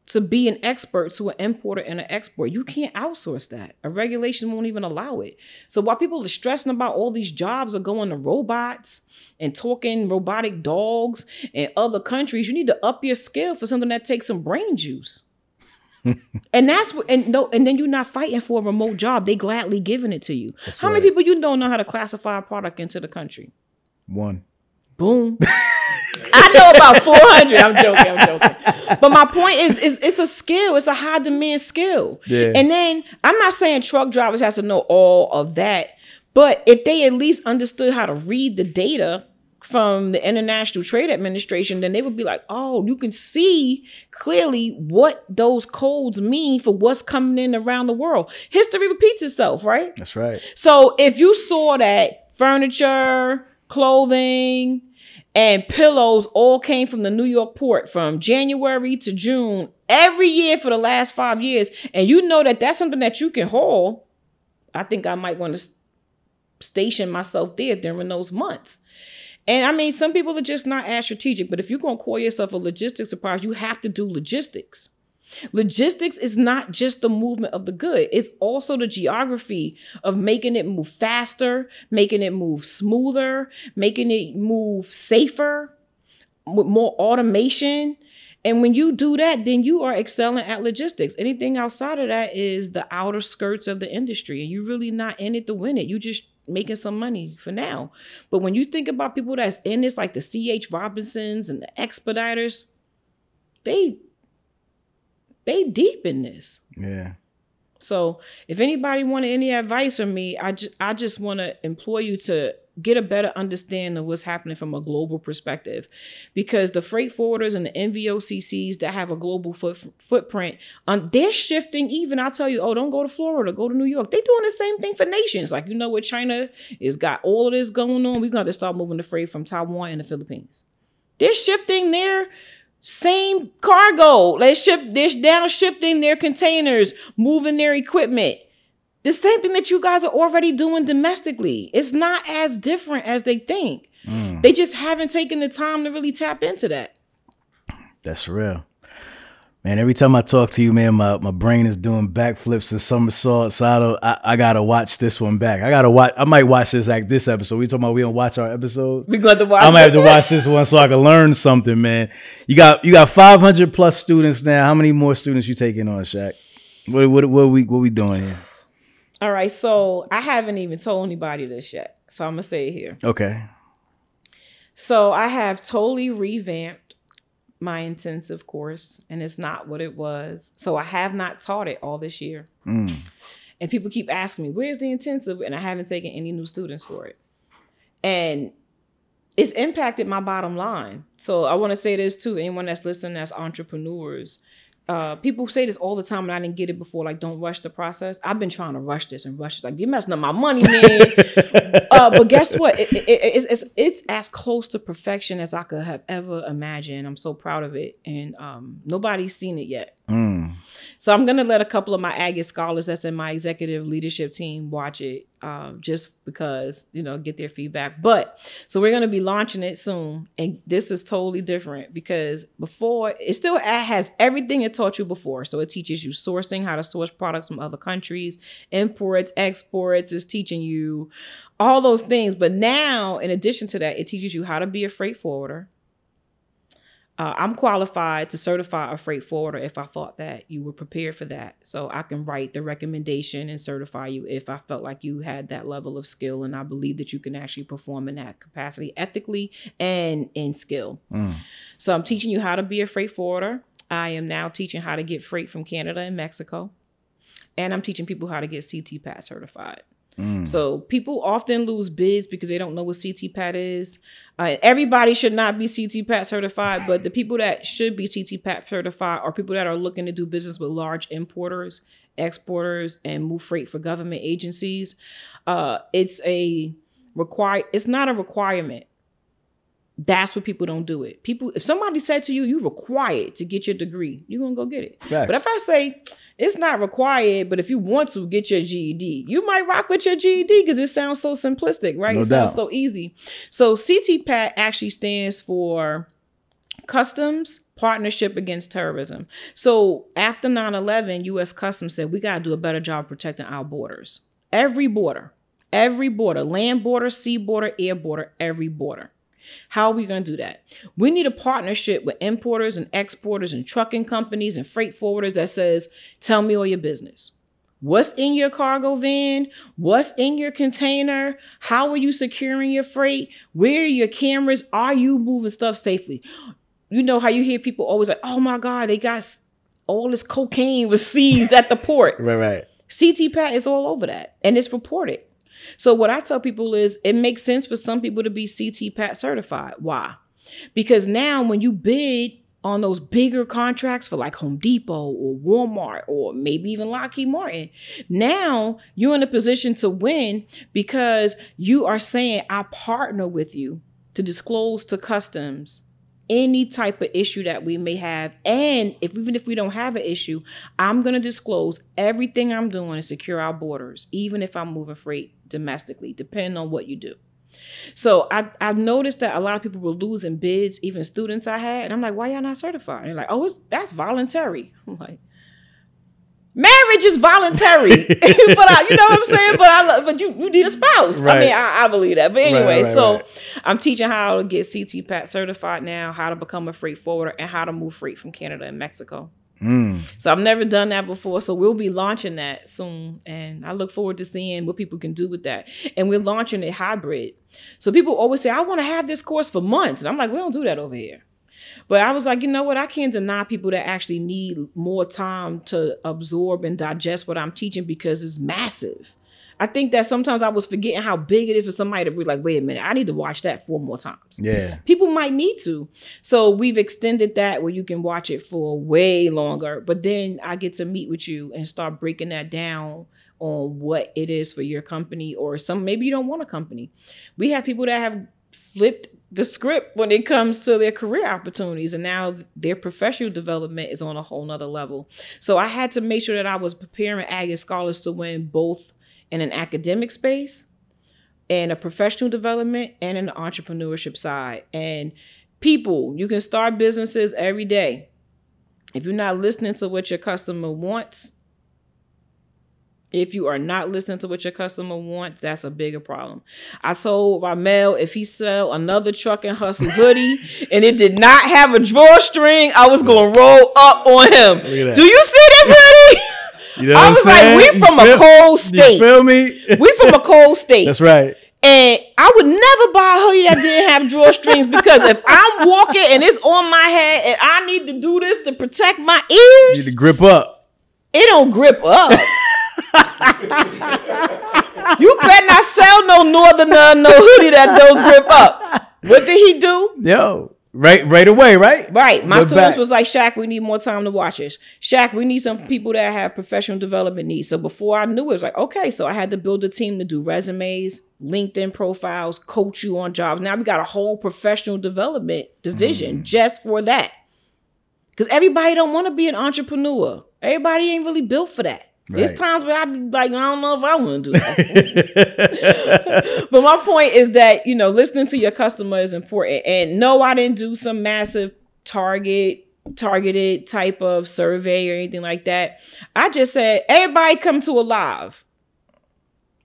to be an expert to an importer and an export. You can't outsource that. A regulation won't even allow it. So while people are stressing about all these jobs are going to robots and talking robotic dogs and other countries, you need to up your skill for something that takes some brain juice. And that's what, and no, and then you're not fighting for a remote job. They gladly giving it to you. That's how right. many people you don't know how to classify a product into the country? One. Boom. I know about 400. I'm joking. But my point is it's a skill. It's a high demand skill. Yeah. And then I'm not saying truck drivers have to know all of that, but if they at least understood how to read the data from the International Trade Administration, then they would be like, oh, you can see clearly what those codes mean for what's coming in around the world. History repeats itself, right? That's right. So if you saw that furniture, clothing, and pillows all came from the New York port from January to June every year for the last 5 years, and you know that that's something that you can haul, I think I might want to station myself there during those months. And I mean, some people are just not as strategic, but if you're going to call yourself a logistics enterprise, you have to do logistics. Logistics is not just the movement of the good. It's also the geography of making it move faster, making it move smoother, making it move safer, with more automation. And when you do that, then you are excelling at logistics. Anything outside of that is the outer skirts of the industry. And you're really not in it to win it. You just making some money for now. But when you think about people that's in this, like the C.H. Robinsons and the expediters, they deep in this. Yeah. So if anybody wanted any advice from me, I just want to implore you to get a better understanding of what's happening from a global perspective, because the freight forwarders and the NVOCCs that have a global footprint, they're shifting. Even I tell you, oh, don't go to Florida, go to New York. They're doing the same thing for nations. Like, you know what, China has got all of this going on. We're going to start moving the freight from Taiwan and the Philippines. They're shifting their same cargo. They're downshifting their containers, moving their equipment. The same thing that you guys are already doing domestically. It's not as different as they think. They just haven't taken the time to really tap into that. That's real. Man, every time I talk to you, man, my brain is doing backflips and somersaults. I gotta watch this one back. I might watch this episode. We talking about we don't watch our episode. We got to watch. I might have to watch this one so I can learn something, man. You got 500 plus students now. How many more students you taking on, Shaq? What we doing here? All right, so I haven't even told anybody this yet, so I'm going to say it here. Okay. So I have totally revamped my intensive course, and it's not what it was. So I have not taught it all this year. And people keep asking me, where's the intensive? And I haven't taken any new students for it. And it's impacted my bottom line. So I want to say this too, anyone that's listening that's entrepreneurs, people say this all the time, and I didn't get it before. Like, don't rush the process. I've been trying to rush this and rush it. Like, you're messing up my money, man. But guess what? It's as close to perfection as I could have ever imagined. I'm so proud of it, and nobody's seen it yet. So I'm gonna let a couple of my Agate scholars that's in my executive leadership team watch it, just because, you know, get their feedback. But so we're gonna be launching it soon, and this is totally different because before it still has everything it taught you before. So it teaches you sourcing, how to source products from other countries, imports, exports. It's teaching you all those things, but now in addition to that, it teaches you how to be a freight forwarder. I'm qualified to certify a freight forwarder if I thought that you were prepared for that. So I can write the recommendation and certify you if I felt like you had that level of skill and I believe that you can actually perform in that capacity ethically and in skill. So I'm teaching you how to be a freight forwarder. I am now teaching how to get freight from Canada and Mexico. And I'm teaching people how to get CTPAT certified. So people often lose bids because they don't know what CTPAT is. Everybody should not be CTPAT certified, but the people that should be CTPAT certified are people that are looking to do business with large importers, exporters, and move freight for government agencies. It's a It's not a requirement. That's what people don't do it. People, if somebody said to you, you required to get your degree, you're going to go get it. Facts. But if I say it's not required, but if you want to get your GED, you might rock with your GED because it sounds so simplistic, right? No it doubt. Sounds so easy. So CTPAT actually stands for Customs Partnership Against Terrorism. So after 9/11, U.S. Customs said, we got to do a better job protecting our borders. Every border, land border, sea border, air border, every border. How are we going to do that? We need a partnership with importers and exporters and trucking companies and freight forwarders that says, tell me all your business. What's in your cargo van? What's in your container? How are you securing your freight? Where are your cameras? Are you moving stuff safely? You know how you hear people always like, oh my God, they got all this cocaine was seized at the port. Right. CTPAT is all over that and it's reported. So what I tell people is it makes sense for some people to be CTPAT certified. Why? Because now when you bid on those bigger contracts for like Home Depot or Walmart or maybe even Lockheed Martin, now you're in a position to win because you are saying, I partner with you to disclose to customs any type of issue that we may have. And if, even if we don't have an issue, I'm going to disclose everything I'm doing to secure our borders, even if I'm moving freight domestically, depending on what you do. So I've noticed that a lot of people were losing bids, even students I had. And I'm like, why y'all not certified? And they're like, oh, that's voluntary. I'm like, marriage is voluntary. But I, you know what I'm saying? But you need a spouse. Right. I mean, I believe that. But anyway, right. I'm teaching how to get CTPAT certified now, how to become a freight forwarder, and how to move freight from Canada and Mexico. So I've never done that before. So we'll be launching that soon. And I look forward to seeing what people can do with that. And we're launching it hybrid. So people always say, I want to have this course for months. And I'm like, we don't do that over here. But I was like, you know what? I can't deny people that actually need more time to absorb and digest what I'm teaching because it's massive. I think that sometimes I was forgetting how big it is for somebody to be like, wait a minute, I need to watch that 4 more times. Yeah. People might need to. So we've extended that where you can watch it for way longer. But then I get to meet with you and start breaking that down on what it is for your company or some, maybe you don't want a company. We have people that have flipped the script when it comes to their career opportunities. And now their professional development is on a whole nother level. So I had to make sure that I was preparing Agate Scholars to win both in an academic space and a professional development and an entrepreneurship side. And people, you can start businesses every day. If you're not listening to what your customer wants, if you are not listening to what your customer wants, that's a bigger problem. I told Ramel if he sell another Truck N' Hustle hoodie and it did not have a drawstring, I was going to roll up on him. Do you see this hoodie? You know I was saying? Like, we from a cold state. You feel me? We from a cold state. That's right. And I would never buy a hoodie that didn't have drawstrings because if I'm walking and it's on my head and I need to do this to protect my ears. You need to grip up. It don't grip up. You better not sell no Northerner, no hoodie that don't grip up. What did he do? Yo, right away, right? Right. My students was like, Shaq, we need more time to watch this. Shaq, we need some people that have professional development needs. So before I knew it, was like, okay, so I had to build a team to do resumes, LinkedIn profiles, coach you on jobs. Now we got a whole professional development division just for that. Because everybody don't want to be an entrepreneur. Everybody ain't really built for that. Right. There's times where I be like, I don't know if I want to do that. But my point is that, you know, listening to your customer is important. And no, I didn't do some massive targeted type of survey or anything like that. I just said, everybody come to a live.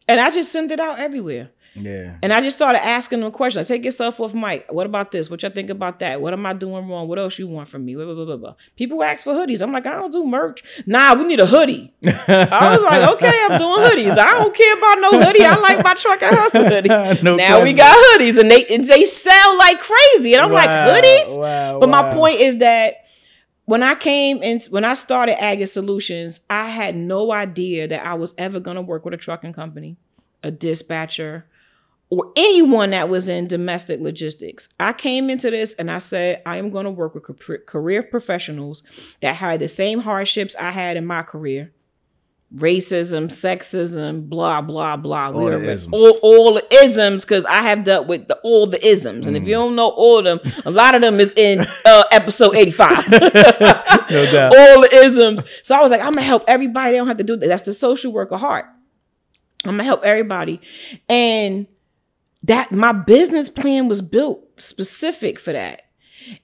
And I just sent it out everywhere. Yeah. And I just started asking them questions. Like, take yourself off mic. What about this? What y'all think about that? What am I doing wrong? What else you want from me? Blah, blah, blah, blah, blah. People ask for hoodies. I'm like, I don't do merch. Nah, we need a hoodie. I was like, okay, I'm doing hoodies. I don't care about no hoodie. I like my Truck N' Hustle hoodie. No now question. We got hoodies and they sell like crazy. And I'm like, hoodies? Wow, but my point is that when I started Agate Solutions, I had no idea that I was ever going to work with a trucking company, a dispatcher, or anyone that was in domestic logistics. I came into this and I said, I am going to work with career professionals that had the same hardships I had in my career racism, sexism, blah, blah, blah. All the isms. All the isms, because I have dealt with all the isms. And if you don't know all of them, a lot of them is in episode 85. No doubt. All the isms. So I was like, I'm going to help everybody. They don't have to do that. That's the social worker heart. I'm going to help everybody. And that my business plan was built specific for that.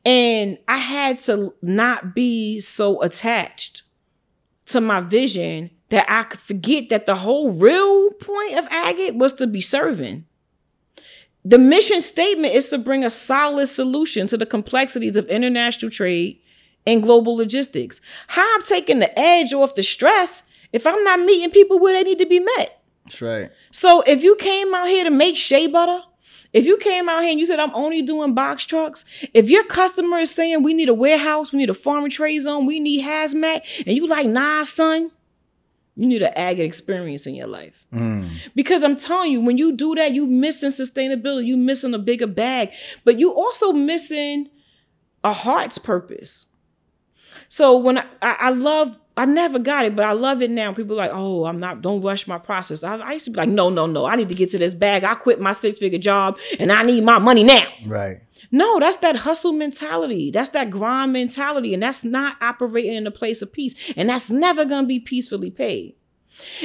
And I had to not be so attached to my vision that I could forget that the whole real point of Agate was to be serving. The mission statement is to bring a solid solution to the complexities of international trade and global logistics. How I'm taking the edge off the stress if I'm not meeting people where they need to be met. That's right. So if you came out here to make shea butter, if you came out here and you said, I'm only doing box trucks, if your customer is saying, we need a warehouse, we need a farm and trade zone, we need hazmat, and you like, nah, son, you need an Agate experience in your life. Because I'm telling you, when you do that, you missing sustainability, you missing a bigger bag, but you also missing a heart's purpose. So when I love, I never got it, but I love it now. People are like, oh, I'm not, don't rush my process. I used to be like, no. I need to get to this bag. I quit my 6-figure job and I need my money now. Right. No, that's that hustle mentality. That's that grind mentality. And that's not operating in a place of peace. And that's never going to be peacefully paid.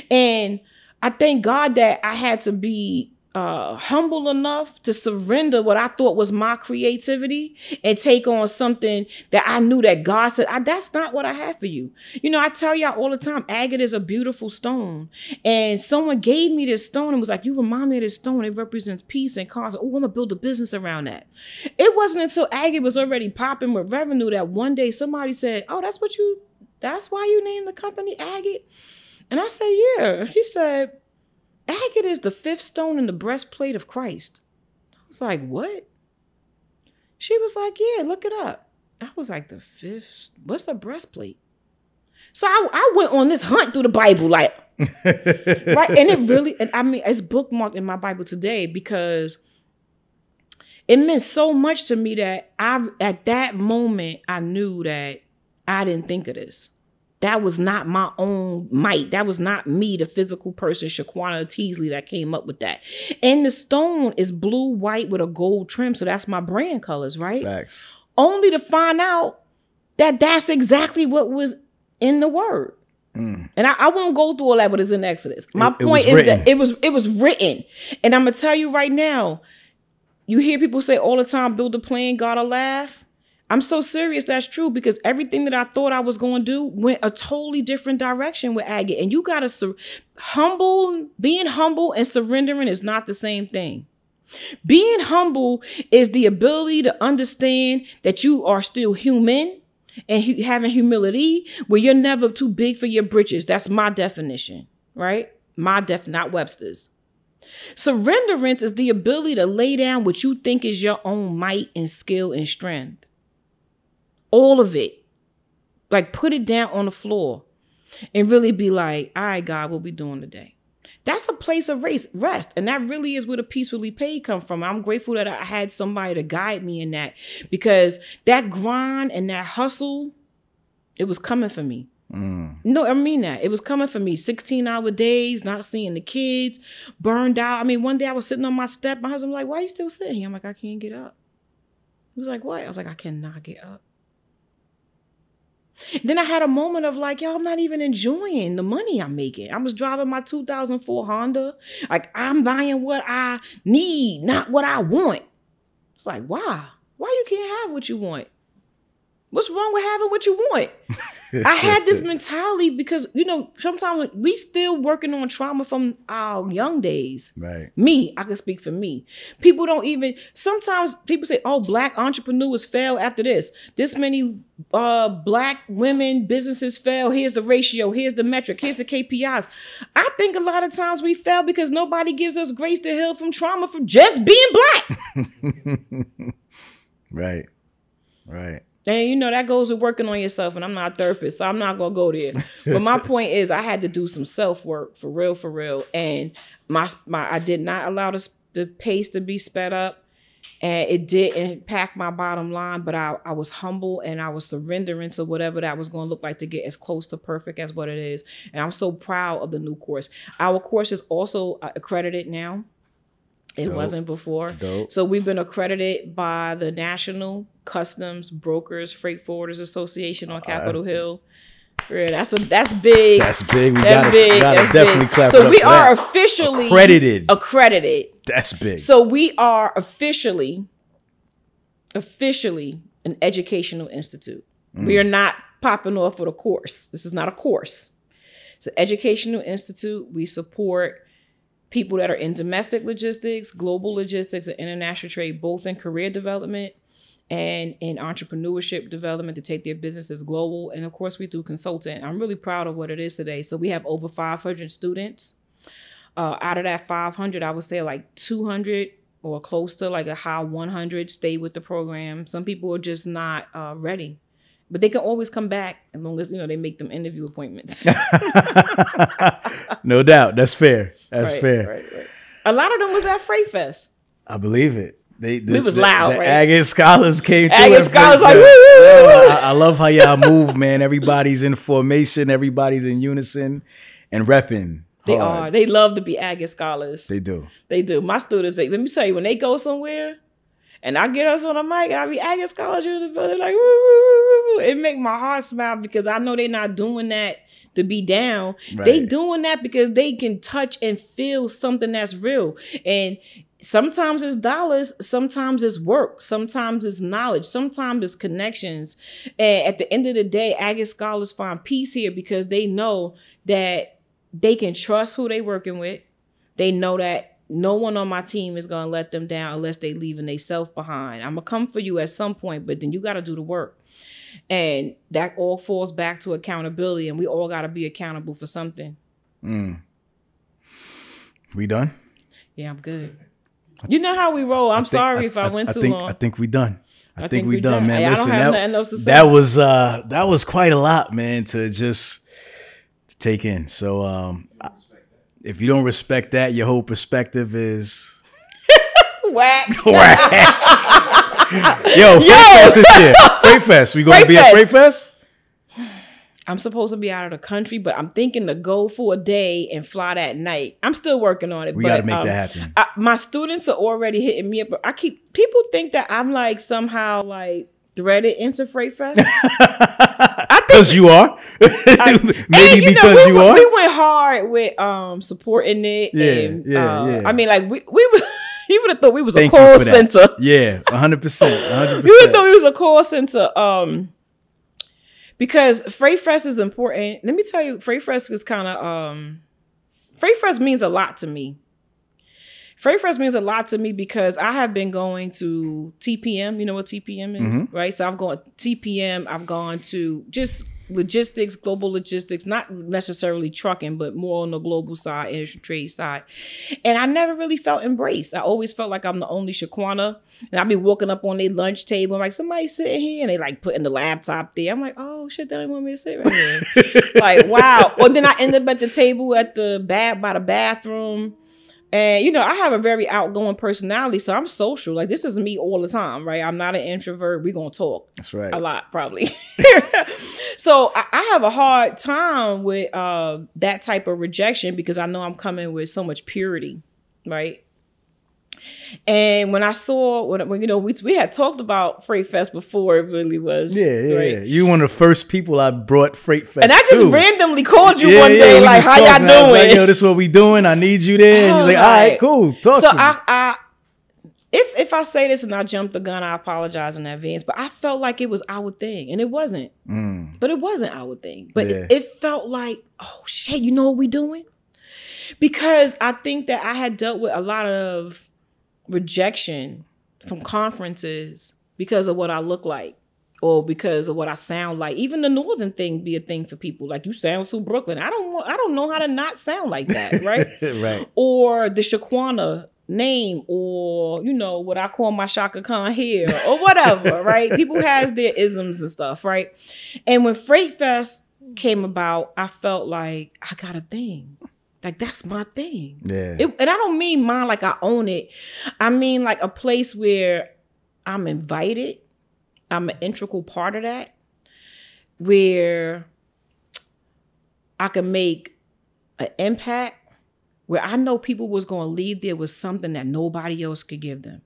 And I thank God that I had to be humble enough to surrender what I thought was my creativity and take on something that I knew that God said, that's not what I have for you. You know, I tell y'all all the time, agate is a beautiful stone. And someone gave me this stone and was like, you remind me of this stone. It represents peace and cause. Oh, I'm going to build a business around that. It wasn't until agate was already popping with revenue that one day somebody said, oh, that's why you named the company Agate? And I said, yeah. She said, agate is the 5th stone in the breastplate of Christ. I was like, what? She was like, yeah, look it up. I was like, the 5th? What's a breastplate? So I went on this hunt through the Bible, like, right? And it really, and I mean, it's bookmarked in my Bible today because it meant so much to me that at that moment, I knew that I didn't think of this. That was not my own might. That was not me, the physical person, Shaquana Teasley, that came up with that. And the stone is blue, white with a gold trim. So that's my brand colors, right? Facts. Only to find out that that's exactly what was in the word. And I won't go through all that, but it's in Exodus. My point is that it was written. And I'm going to tell you right now, you hear people say all the time, build a plan, gotta laugh. I'm so serious, that's true, because everything that I thought I was going to do went a totally different direction with Agate. And you got to, being humble and surrendering is not the same thing. Being humble is the ability to understand that you are still human and having humility where you're never too big for your britches. That's my definition, right? Not Webster's. Surrenderance is the ability to lay down what you think is your own might and skill and strength. All of it, like put it down on the floor and really be like, all right, God, what we doing today? That's a place of rest. And that really is where the peacefully paid come from. I'm grateful that I had somebody to guide me in that because that grind and that hustle, it was coming for me. No, I mean that. It was coming for me. 16-hour days, not seeing the kids, burned out. I mean, one day I was sitting on my step. My husband was like, why are you still sitting here? I'm like, I can't get up. He was like, what? I was like, I cannot get up. Then I had a moment of like, yo, I'm not even enjoying the money I'm making. I was driving my 2004 Honda. Like, I'm buying what I need, not what I want. It's like, why? Why you can't have what you want? What's wrong with having what you want? I had this mentality because, you know, sometimes we still working on trauma from our young days. Right. Me, I can speak for me. People don't even, sometimes people say, oh, black entrepreneurs fail after this. This many black women businesses fail. Here's the ratio. Here's the metric. Here's the KPIs. I think a lot of times we fail because nobody gives us grace to heal from trauma from just being black. Right. Right. And you know, that goes with working on yourself, and I'm not a therapist, so I'm not going to go there. But my point is I had to do some self-work for real. And I did not allow the pace to be sped up. And it did impact my bottom line, but I was humble and I was surrendering to whatever that was going to look like to get as close to perfect as what it is. And I'm so proud of the new course. Our course is also accredited now. It Dope. Wasn't before. Dope. So we've been accredited by the National Customs Brokers Freight Forwarders Association on Capitol Hill. Yeah, that's big. That's big. We that's gotta, big. Gotta that's definitely big. Clap. So it we up are that. Officially accredited. That's big. So we are officially an educational institute. Mm. We are not popping off with a course. This is not a course. It's an educational institute. We support people that are in domestic logistics, global logistics, and international trade, both in career development and in entrepreneurship development to take their businesses global. And of course, we do consulting. I'm really proud of what it is today. So we have over 500 students. Out of that 500, I would say like 200 or close to like a high 100 stay with the program. Some people are just not ready. But they can always come back as long as, you know, they make them interview appointments. No doubt. That's fair. That's right, fair. Right, right. A lot of them was at Freight Fest. I believe it. It was loud, right? Agate Scholars came through. Agate Scholars like, woo! I love how y'all move, man. Everybody's in formation. Everybody's in unison and repping. They are. They love to be Agate Scholars. They do. They do. My students, let me tell you, when they go somewhere, and I get us on the mic, and I be Agate Scholars in the building, like, woo, woo, woo. It make my heart smile because I know they're not doing that to be down. Right. They doing that because they can touch and feel something that's real. And sometimes it's dollars, sometimes it's work, sometimes it's knowledge, sometimes it's connections. And at the end of the day, Agate Scholars find peace here because they know that they can trust who they working with. They know that no one on my team is going to let them down unless they leaving they self behind. I'm going to come for you at some point, but then you got to do the work. And that all falls back to accountability, and we all got to be accountable for something. Mm. We done? Yeah, I'm good. You know how we roll. I'm sorry if I went too long. I think we done. I think we done, man. Hey, listen, I don't have nothing else to say. That was quite a lot, man, to just take in. So if you don't respect that, your whole perspective is whack. Yo, Freight Fest is here. Freight Fest. We gonna be at Freight Fest? I'm supposed to be out of the country, but I'm thinking to go for a day and fly that night. I'm still working on it. We got to make that happen. My students are already hitting me up. But people think that I'm like somehow like threaded into Freight Fest. Because you are. Maybe because you are. We went hard with supporting it. Yeah, and, yeah. I mean, like we you would have thought we was a call center. Yeah, 100%. You would have thought we was a call center. Because Freight Fest is important. Let me tell you, Freight Fest is kind of, Freight Fest means a lot to me. Freight Fest means a lot to me because I have been going to TPM. You know what TPM is, mm-hmm. right? So I've gone to TPM. I've gone to just logistics, global logistics, not necessarily trucking, but more on the global side, international trade side. And I never really felt embraced. I always felt like I'm the only Shaquana. And I'd be walking up on their lunch table. I'm like, somebody's sitting here. And they like putting the laptop there. I'm like, oh, shit, they don't want me to sit right here. Like, wow. Or then I end up at the table at the by the bathroom. And, you know, I have a very outgoing personality, so I'm social. Like, this is me all the time, right? I'm not an introvert. We're going to talk. That's right. A lot, probably. So I have a hard time with that type of rejection because I know I'm coming with so much purity, right? And when I saw, when you know, we had talked about Freight Fest before it really was. Yeah. You one of the first people I brought Freight Fest and I just randomly called you one day, like, how y'all doing? Like, yo, this is what we doing. I need you there. And you're like, all right, cool. Talk to me. If I say this and I jump the gun, I apologize in advance. But I felt like it was our thing. And it wasn't. Mm. But it wasn't our thing. But it felt like, oh, shit, you know what we doing? Because I think that I had dealt with a lot of rejection from conferences because of what I look like or because of what I sound like. Even the northern thing be a thing for people. Like, you sound so Brooklyn. I don't know how to not sound like that, right? Right. Or the Shaquana name, or, you know, what I call my Shaka Khan hair or whatever, right? People has their isms and stuff, right? And when Freight Fest came about, I felt like I got a thing. Like, that's my thing. Yeah. And I don't mean mine like I own it. I mean like a place where I'm invited. I'm an integral part of that. Where I can make an impact. Where I know people was going to leave there with something that nobody else could give them.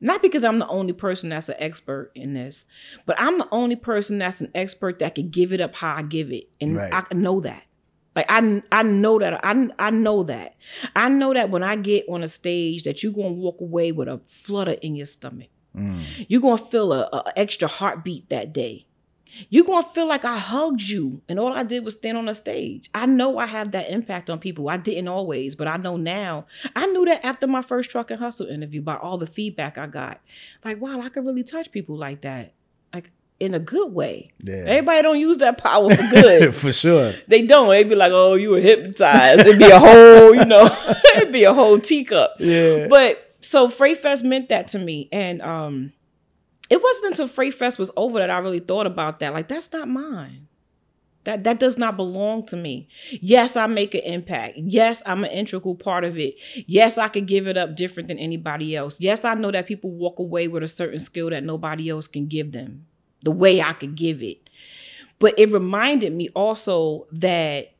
Not because I'm the only person that's an expert in this, but I'm the only person that's an expert that can give it up how I give it. And right. I know that. Like, I know that. I know that when I get on a stage that you're going to walk away with a flutter in your stomach. Mm. You're going to feel a extra heartbeat that day. You're going to feel like I hugged you and all I did was stand on a stage. I know I have that impact on people. I didn't always, but I know now. I knew that after my first Truck N' Hustle interview by all the feedback I got. Like, wow, I could really touch people like that. Like, in a good way. Yeah. Everybody don't use that power for good. For sure. They don't. They'd be like, oh, you were hypnotized. It'd be a whole, you know, it'd be a whole teacup. Yeah. But so Freight Fest meant that to me. And it wasn't until Freight Fest was over that I really thought about that. Like, that's not mine. That does not belong to me. Yes, I make an impact. Yes, I'm an integral part of it. Yes, I could give it up different than anybody else. Yes, I know that people walk away with a certain skill that nobody else can give them. The way I could give it. But it reminded me also that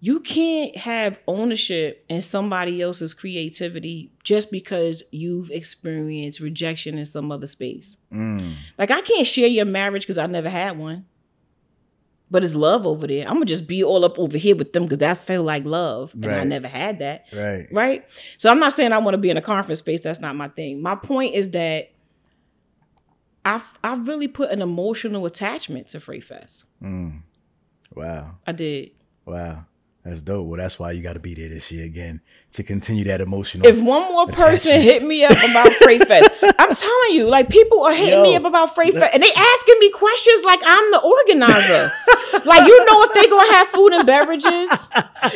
you can't have ownership in somebody else's creativity just because you've experienced rejection in some other space. Mm. Like, I can't share your marriage because I never had one. But it's love over there. I'm going to just be all up over here with them because that felt like love. And right. I never had that. Right? So I'm not saying I want to be in a conference space. That's not my thing. My point is that I've really put an emotional attachment to Freight Fest. Mm. Wow. I did. Wow. That's dope. Well, that's why you got to be there this year again to continue that emotional attachment. If one more person hit me up about Freight Fest, I'm telling you, like, people are hitting me up about Freight Fest and they asking me questions like I'm the organizer. Like, you know if they going to have food and beverages?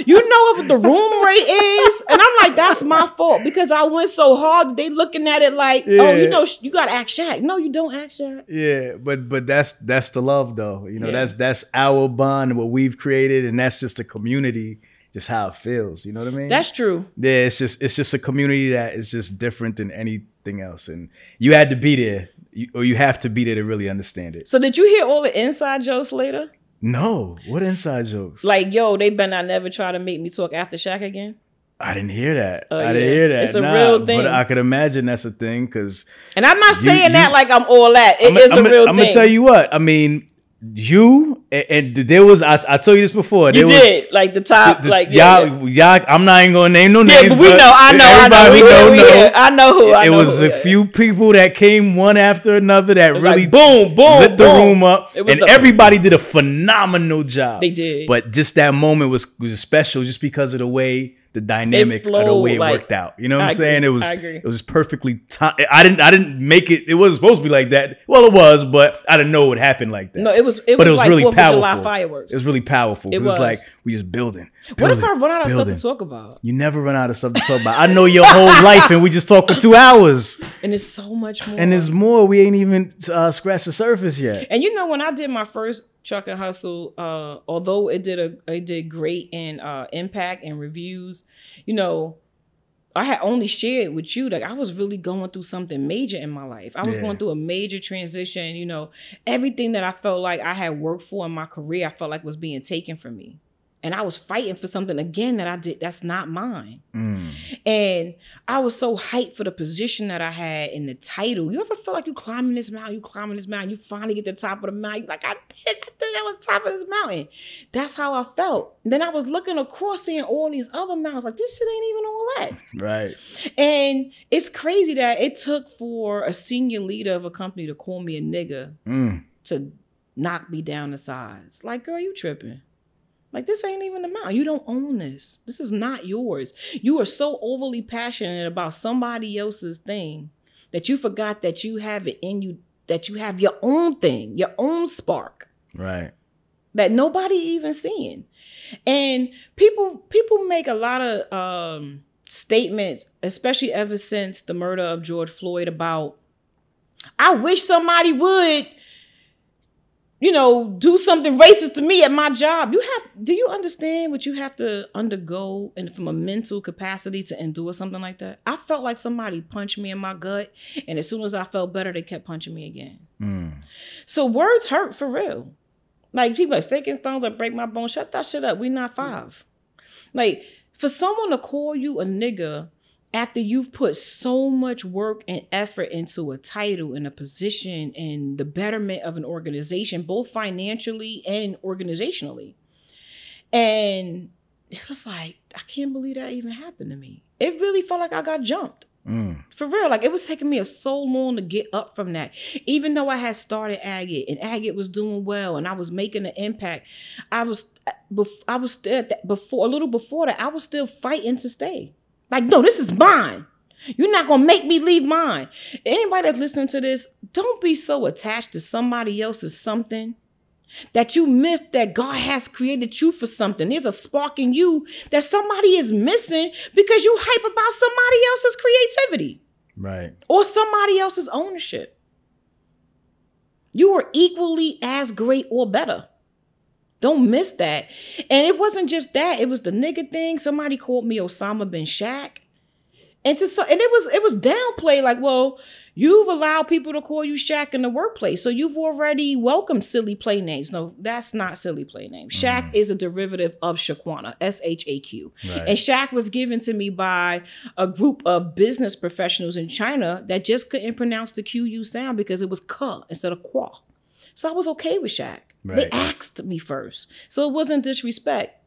You know what the room rate is? And I'm like, that's my fault because I went so hard. They looking at it like, oh, you know, you got to ask Shaq. No, you don't ask Shaq. Yeah, but that's the love, though. You know, that's our bond, what we've created, and that's just a community. Just how it feels, you know what I mean? That's true. Yeah, it's just a community that is just different than anything else, and you had to be there, or you have to be there to really understand it. So did you hear all the inside jokes later? No, what inside jokes? Like, yo, they better not never try to make me talk after Shaq again. I didn't hear that. I didn't hear that. It's a real thing. But I could imagine that's a thing, because. And I'm not saying that like I'm all that. It is a real thing. I'm gonna tell you what I mean. You and there was I told you this before. Y'all, I'm not even gonna name no names. Yeah, but I know who. It was a few people that came one after another that really like, boom, lit the room up, and everybody did a phenomenal job. They did, but just that moment was special just because of the way. The dynamic flowed, of the way it like, worked out. You know what I'm saying? It was perfectly timed. I didn't make it. It wasn't supposed to be like that. Well, it was, but I didn't know it would happen like that. No, it was like really 4th of July fireworks. It was really powerful. It was like we just building. What if I run out of stuff to talk about? You never run out of stuff to talk about. I know your whole life, and we just talk for 2 hours. And it's so much more. And there's more. We ain't even scratched the surface yet. And you know, when I did my first Truck N' Hustle, although it did great in impact and reviews, you know, I had only shared with you, like, I was really going through something major in my life. I was going through a major transition. You know, everything that I felt like I had worked for in my career, I felt like was being taken from me. And I was fighting for something again that I did. That's not mine. Mm. And I was so hyped for the position that I had in the title. You ever feel like you climbing this mountain, you finally get to the top of the mountain. You're like, I did, I was the top of this mountain. That's how I felt. And then I was looking across, seeing all these other mountains. Like, this shit ain't even all that. Right. And it's crazy that it took for a senior leader of a company to call me a nigga to knock me down to size. Like, girl, you tripping. Like, this ain't even the mountain. You don't own this. This is not yours. You are so overly passionate about somebody else's thing that you forgot that you have it in you, that you have your own thing, your own spark. Right. That nobody even seeing. And people make a lot of statements, especially ever since the murder of George Floyd, about, I wish somebody would you know, do something racist to me at my job. Do you understand what you have to undergo and from a mental capacity to endure something like that? I felt like somebody punched me in my gut, and as soon as I felt better, they kept punching me again. Mm. So words hurt for real. Like, people like, steak and stones that break my bone. Shut that shit up. We not five. Like, for someone to call you a nigga after you've put so much work and effort into a title and a position and the betterment of an organization, both financially and organizationally. And it was like, I can't believe that even happened to me. It really felt like I got jumped. Mm. For real, like, it was taking me so long to get up from that. Even though I had started Agate and Agate was doing well and I was making an impact, I was still, a little before that, I was still fighting to stay. Like, no, this is mine. You're not gonna make me leave mine. Anybody that's listening to this, don't be so attached to somebody else's something that you miss that God has created you for something. There's a spark in you that somebody is missing because you hype about somebody else's creativity. Right. Or somebody else's ownership. You are equally as great or better. Don't miss that. And it wasn't just that. It was the nigga thing. Somebody called me Osama bin Shaq. And it was downplayed, like, well, you've allowed people to call you Shaq in the workplace, so you've already welcomed silly play names. No, that's not silly play names. Shaq is a derivative of Shaquana, S-H-A-Q. Right. And Shaq was given to me by a group of business professionals in China that just couldn't pronounce the Q-U sound because it was K instead of Qua. So I was okay with Shaq. Right. They asked me first. So it wasn't disrespect.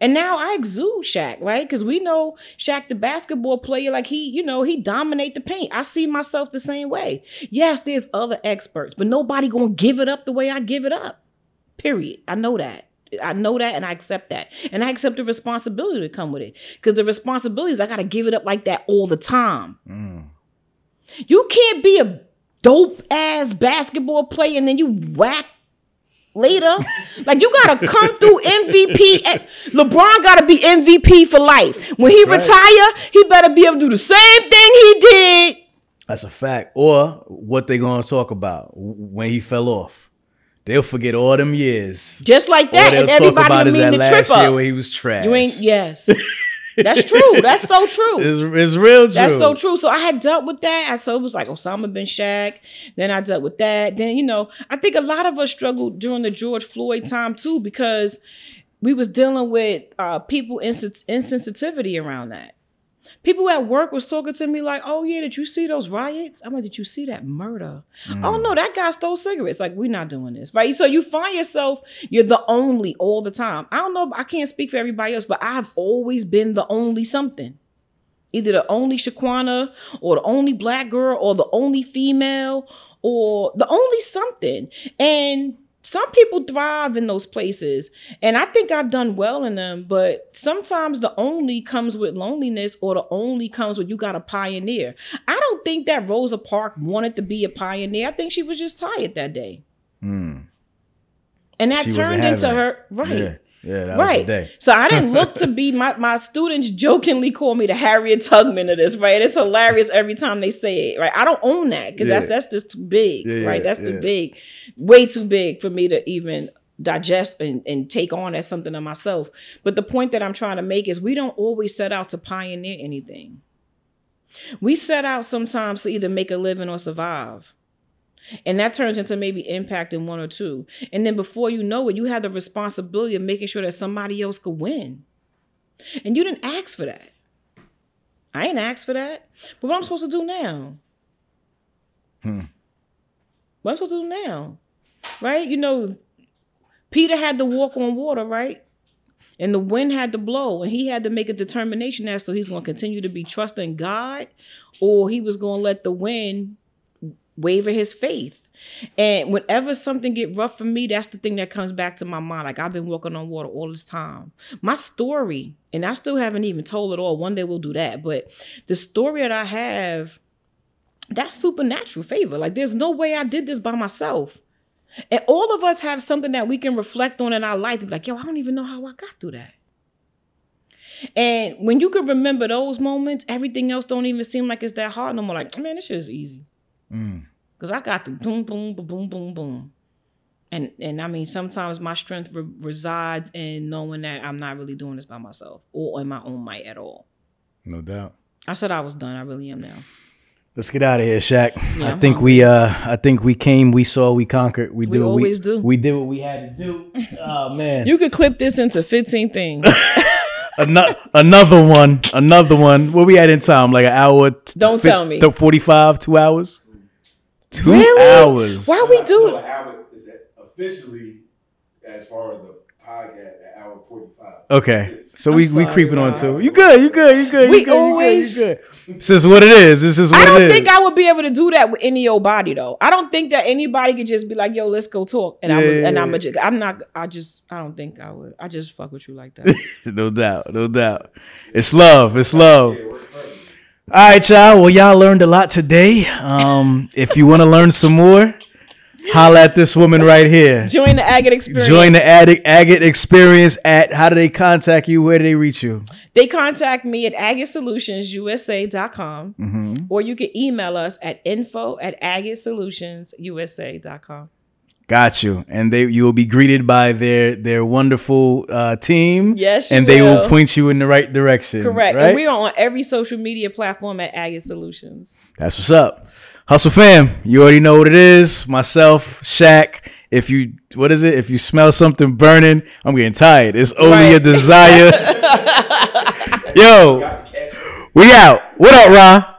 And now I exude Shaq, right? Because we know Shaq, the basketball player, like he dominate the paint. I see myself the same way. Yes, there's other experts, but nobody gonna give it up the way I give it up. Period. I know that. I know that, and I accept that. And I accept the responsibility to come with it. Because the responsibility is I gotta give it up like that all the time. Mm. You can't be a dope-ass basketball player and then you whack later. Like, you gotta come through MVP. LeBron gotta be MVP for life. When he retire, he better be able to do the same thing he did. That's a fact. Or what they gonna talk about when he fell off. They'll forget all them years. Just like that. And everybody about is that last year where he was trash. You ain't, yes. That's true. That's so true. It's real true. That's so true. So I had dealt with that. So it was like Osama bin Shaq. Then I dealt with that. Then, you know, I think a lot of us struggled during the George Floyd time too, because we was dealing with people insensitivity around that. People at work was talking to me like, oh yeah, did you see those riots? I'm like, did you see that murder? Mm. Oh no, that guy stole cigarettes. Like, we're not doing this, right? So you find yourself, you're the only all the time. I don't know, I can't speak for everybody else, but I've always been the only something. Either the only Shaquana or the only black girl or the only female or the only something. And some people thrive in those places, and I think I've done well in them, but sometimes the only comes with loneliness, or the only comes with you got a pioneer. I don't think that Rosa Parks wanted to be a pioneer. I think she was just tired that day. Mm. And that she turned into her, right. Yeah. Yeah, that was the day. So I didn't look to be, my students jokingly call me the Harriet Tubman of this, right? It's hilarious every time they say it, right? I don't own that because that's just too big, right? That's too big, way too big for me to even digest and take on as something of myself. But the point that I'm trying to make is we don't always set out to pioneer anything. We set out sometimes to either make a living or survive. And that turns into maybe impacting one or two. And then before you know it, you have the responsibility of making sure that somebody else could win. And you didn't ask for that. I ain't asked for that. But what I'm supposed to do now? What I'm supposed to do now? Right? You know, Peter had to walk on water, right? And the wind had to blow, and he had to make a determination as to he's going to continue to be trusting God, or he was going to let the wind waver his faith. And whenever something get rough for me, that's the thing that comes back to my mind. Like, I've been walking on water all this time. My story, and I still haven't even told it all. One day we'll do that. But the story that I have, that's supernatural favor. Like, there's no way I did this by myself. And all of us have something that we can reflect on in our life to be like, yo, I don't even know how I got through that. And when you can remember those moments, everything else don't even seem like it's that hard no more. Like, man, this shit is easy. Because I got the boom, boom, boom, boom, boom. And I mean, sometimes my strength resides in knowing that I'm not really doing this by myself or on my own might at all. No doubt. I said I was done. I really am now. Let's get out of here, Shaq. Yeah, I think we came, we saw, we conquered, we always do. We did what we had to do. Oh man. You could clip this into 15 things. another one. What we had in time, like an hour. Don't tell me. 45, 2 hours. Two hours. Why we do it? Officially, as far as the podcast, the hour 45. Okay, so we creeping on too. You good. This is what it is. I don't think I would be able to do that with any old body though. I don't think that anybody could just be like, "Yo, let's go talk." And I don't think I would. I just fuck with you like that. No doubt, no doubt. It's love. It's love. All right, y'all. Well, y'all learned a lot today. If you want to learn some more, holla at this woman right here. Join the Agate Experience. Join the Agate Experience at, how do they contact you? Where do they reach you? They contact me at AgateSolutionsUSA.com or you can email us at info@AgateSolutionsUSA.com. Got you. And you will be greeted by their wonderful team. Yes, you will. And they will point you in the right direction. Correct. Right? And we are on every social media platform at Agate Solutions. That's what's up. Hustle fam, you already know what it is. Myself, Shaq. If you smell something burning, I'm getting tired. It's only a desire. Yo, we out. What up, Ra?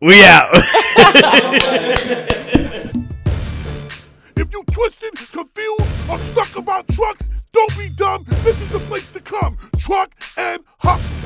We out. If you twisted, confused, or stuck about trucks, don't be dumb. This is the place to come. Truck and Hustle.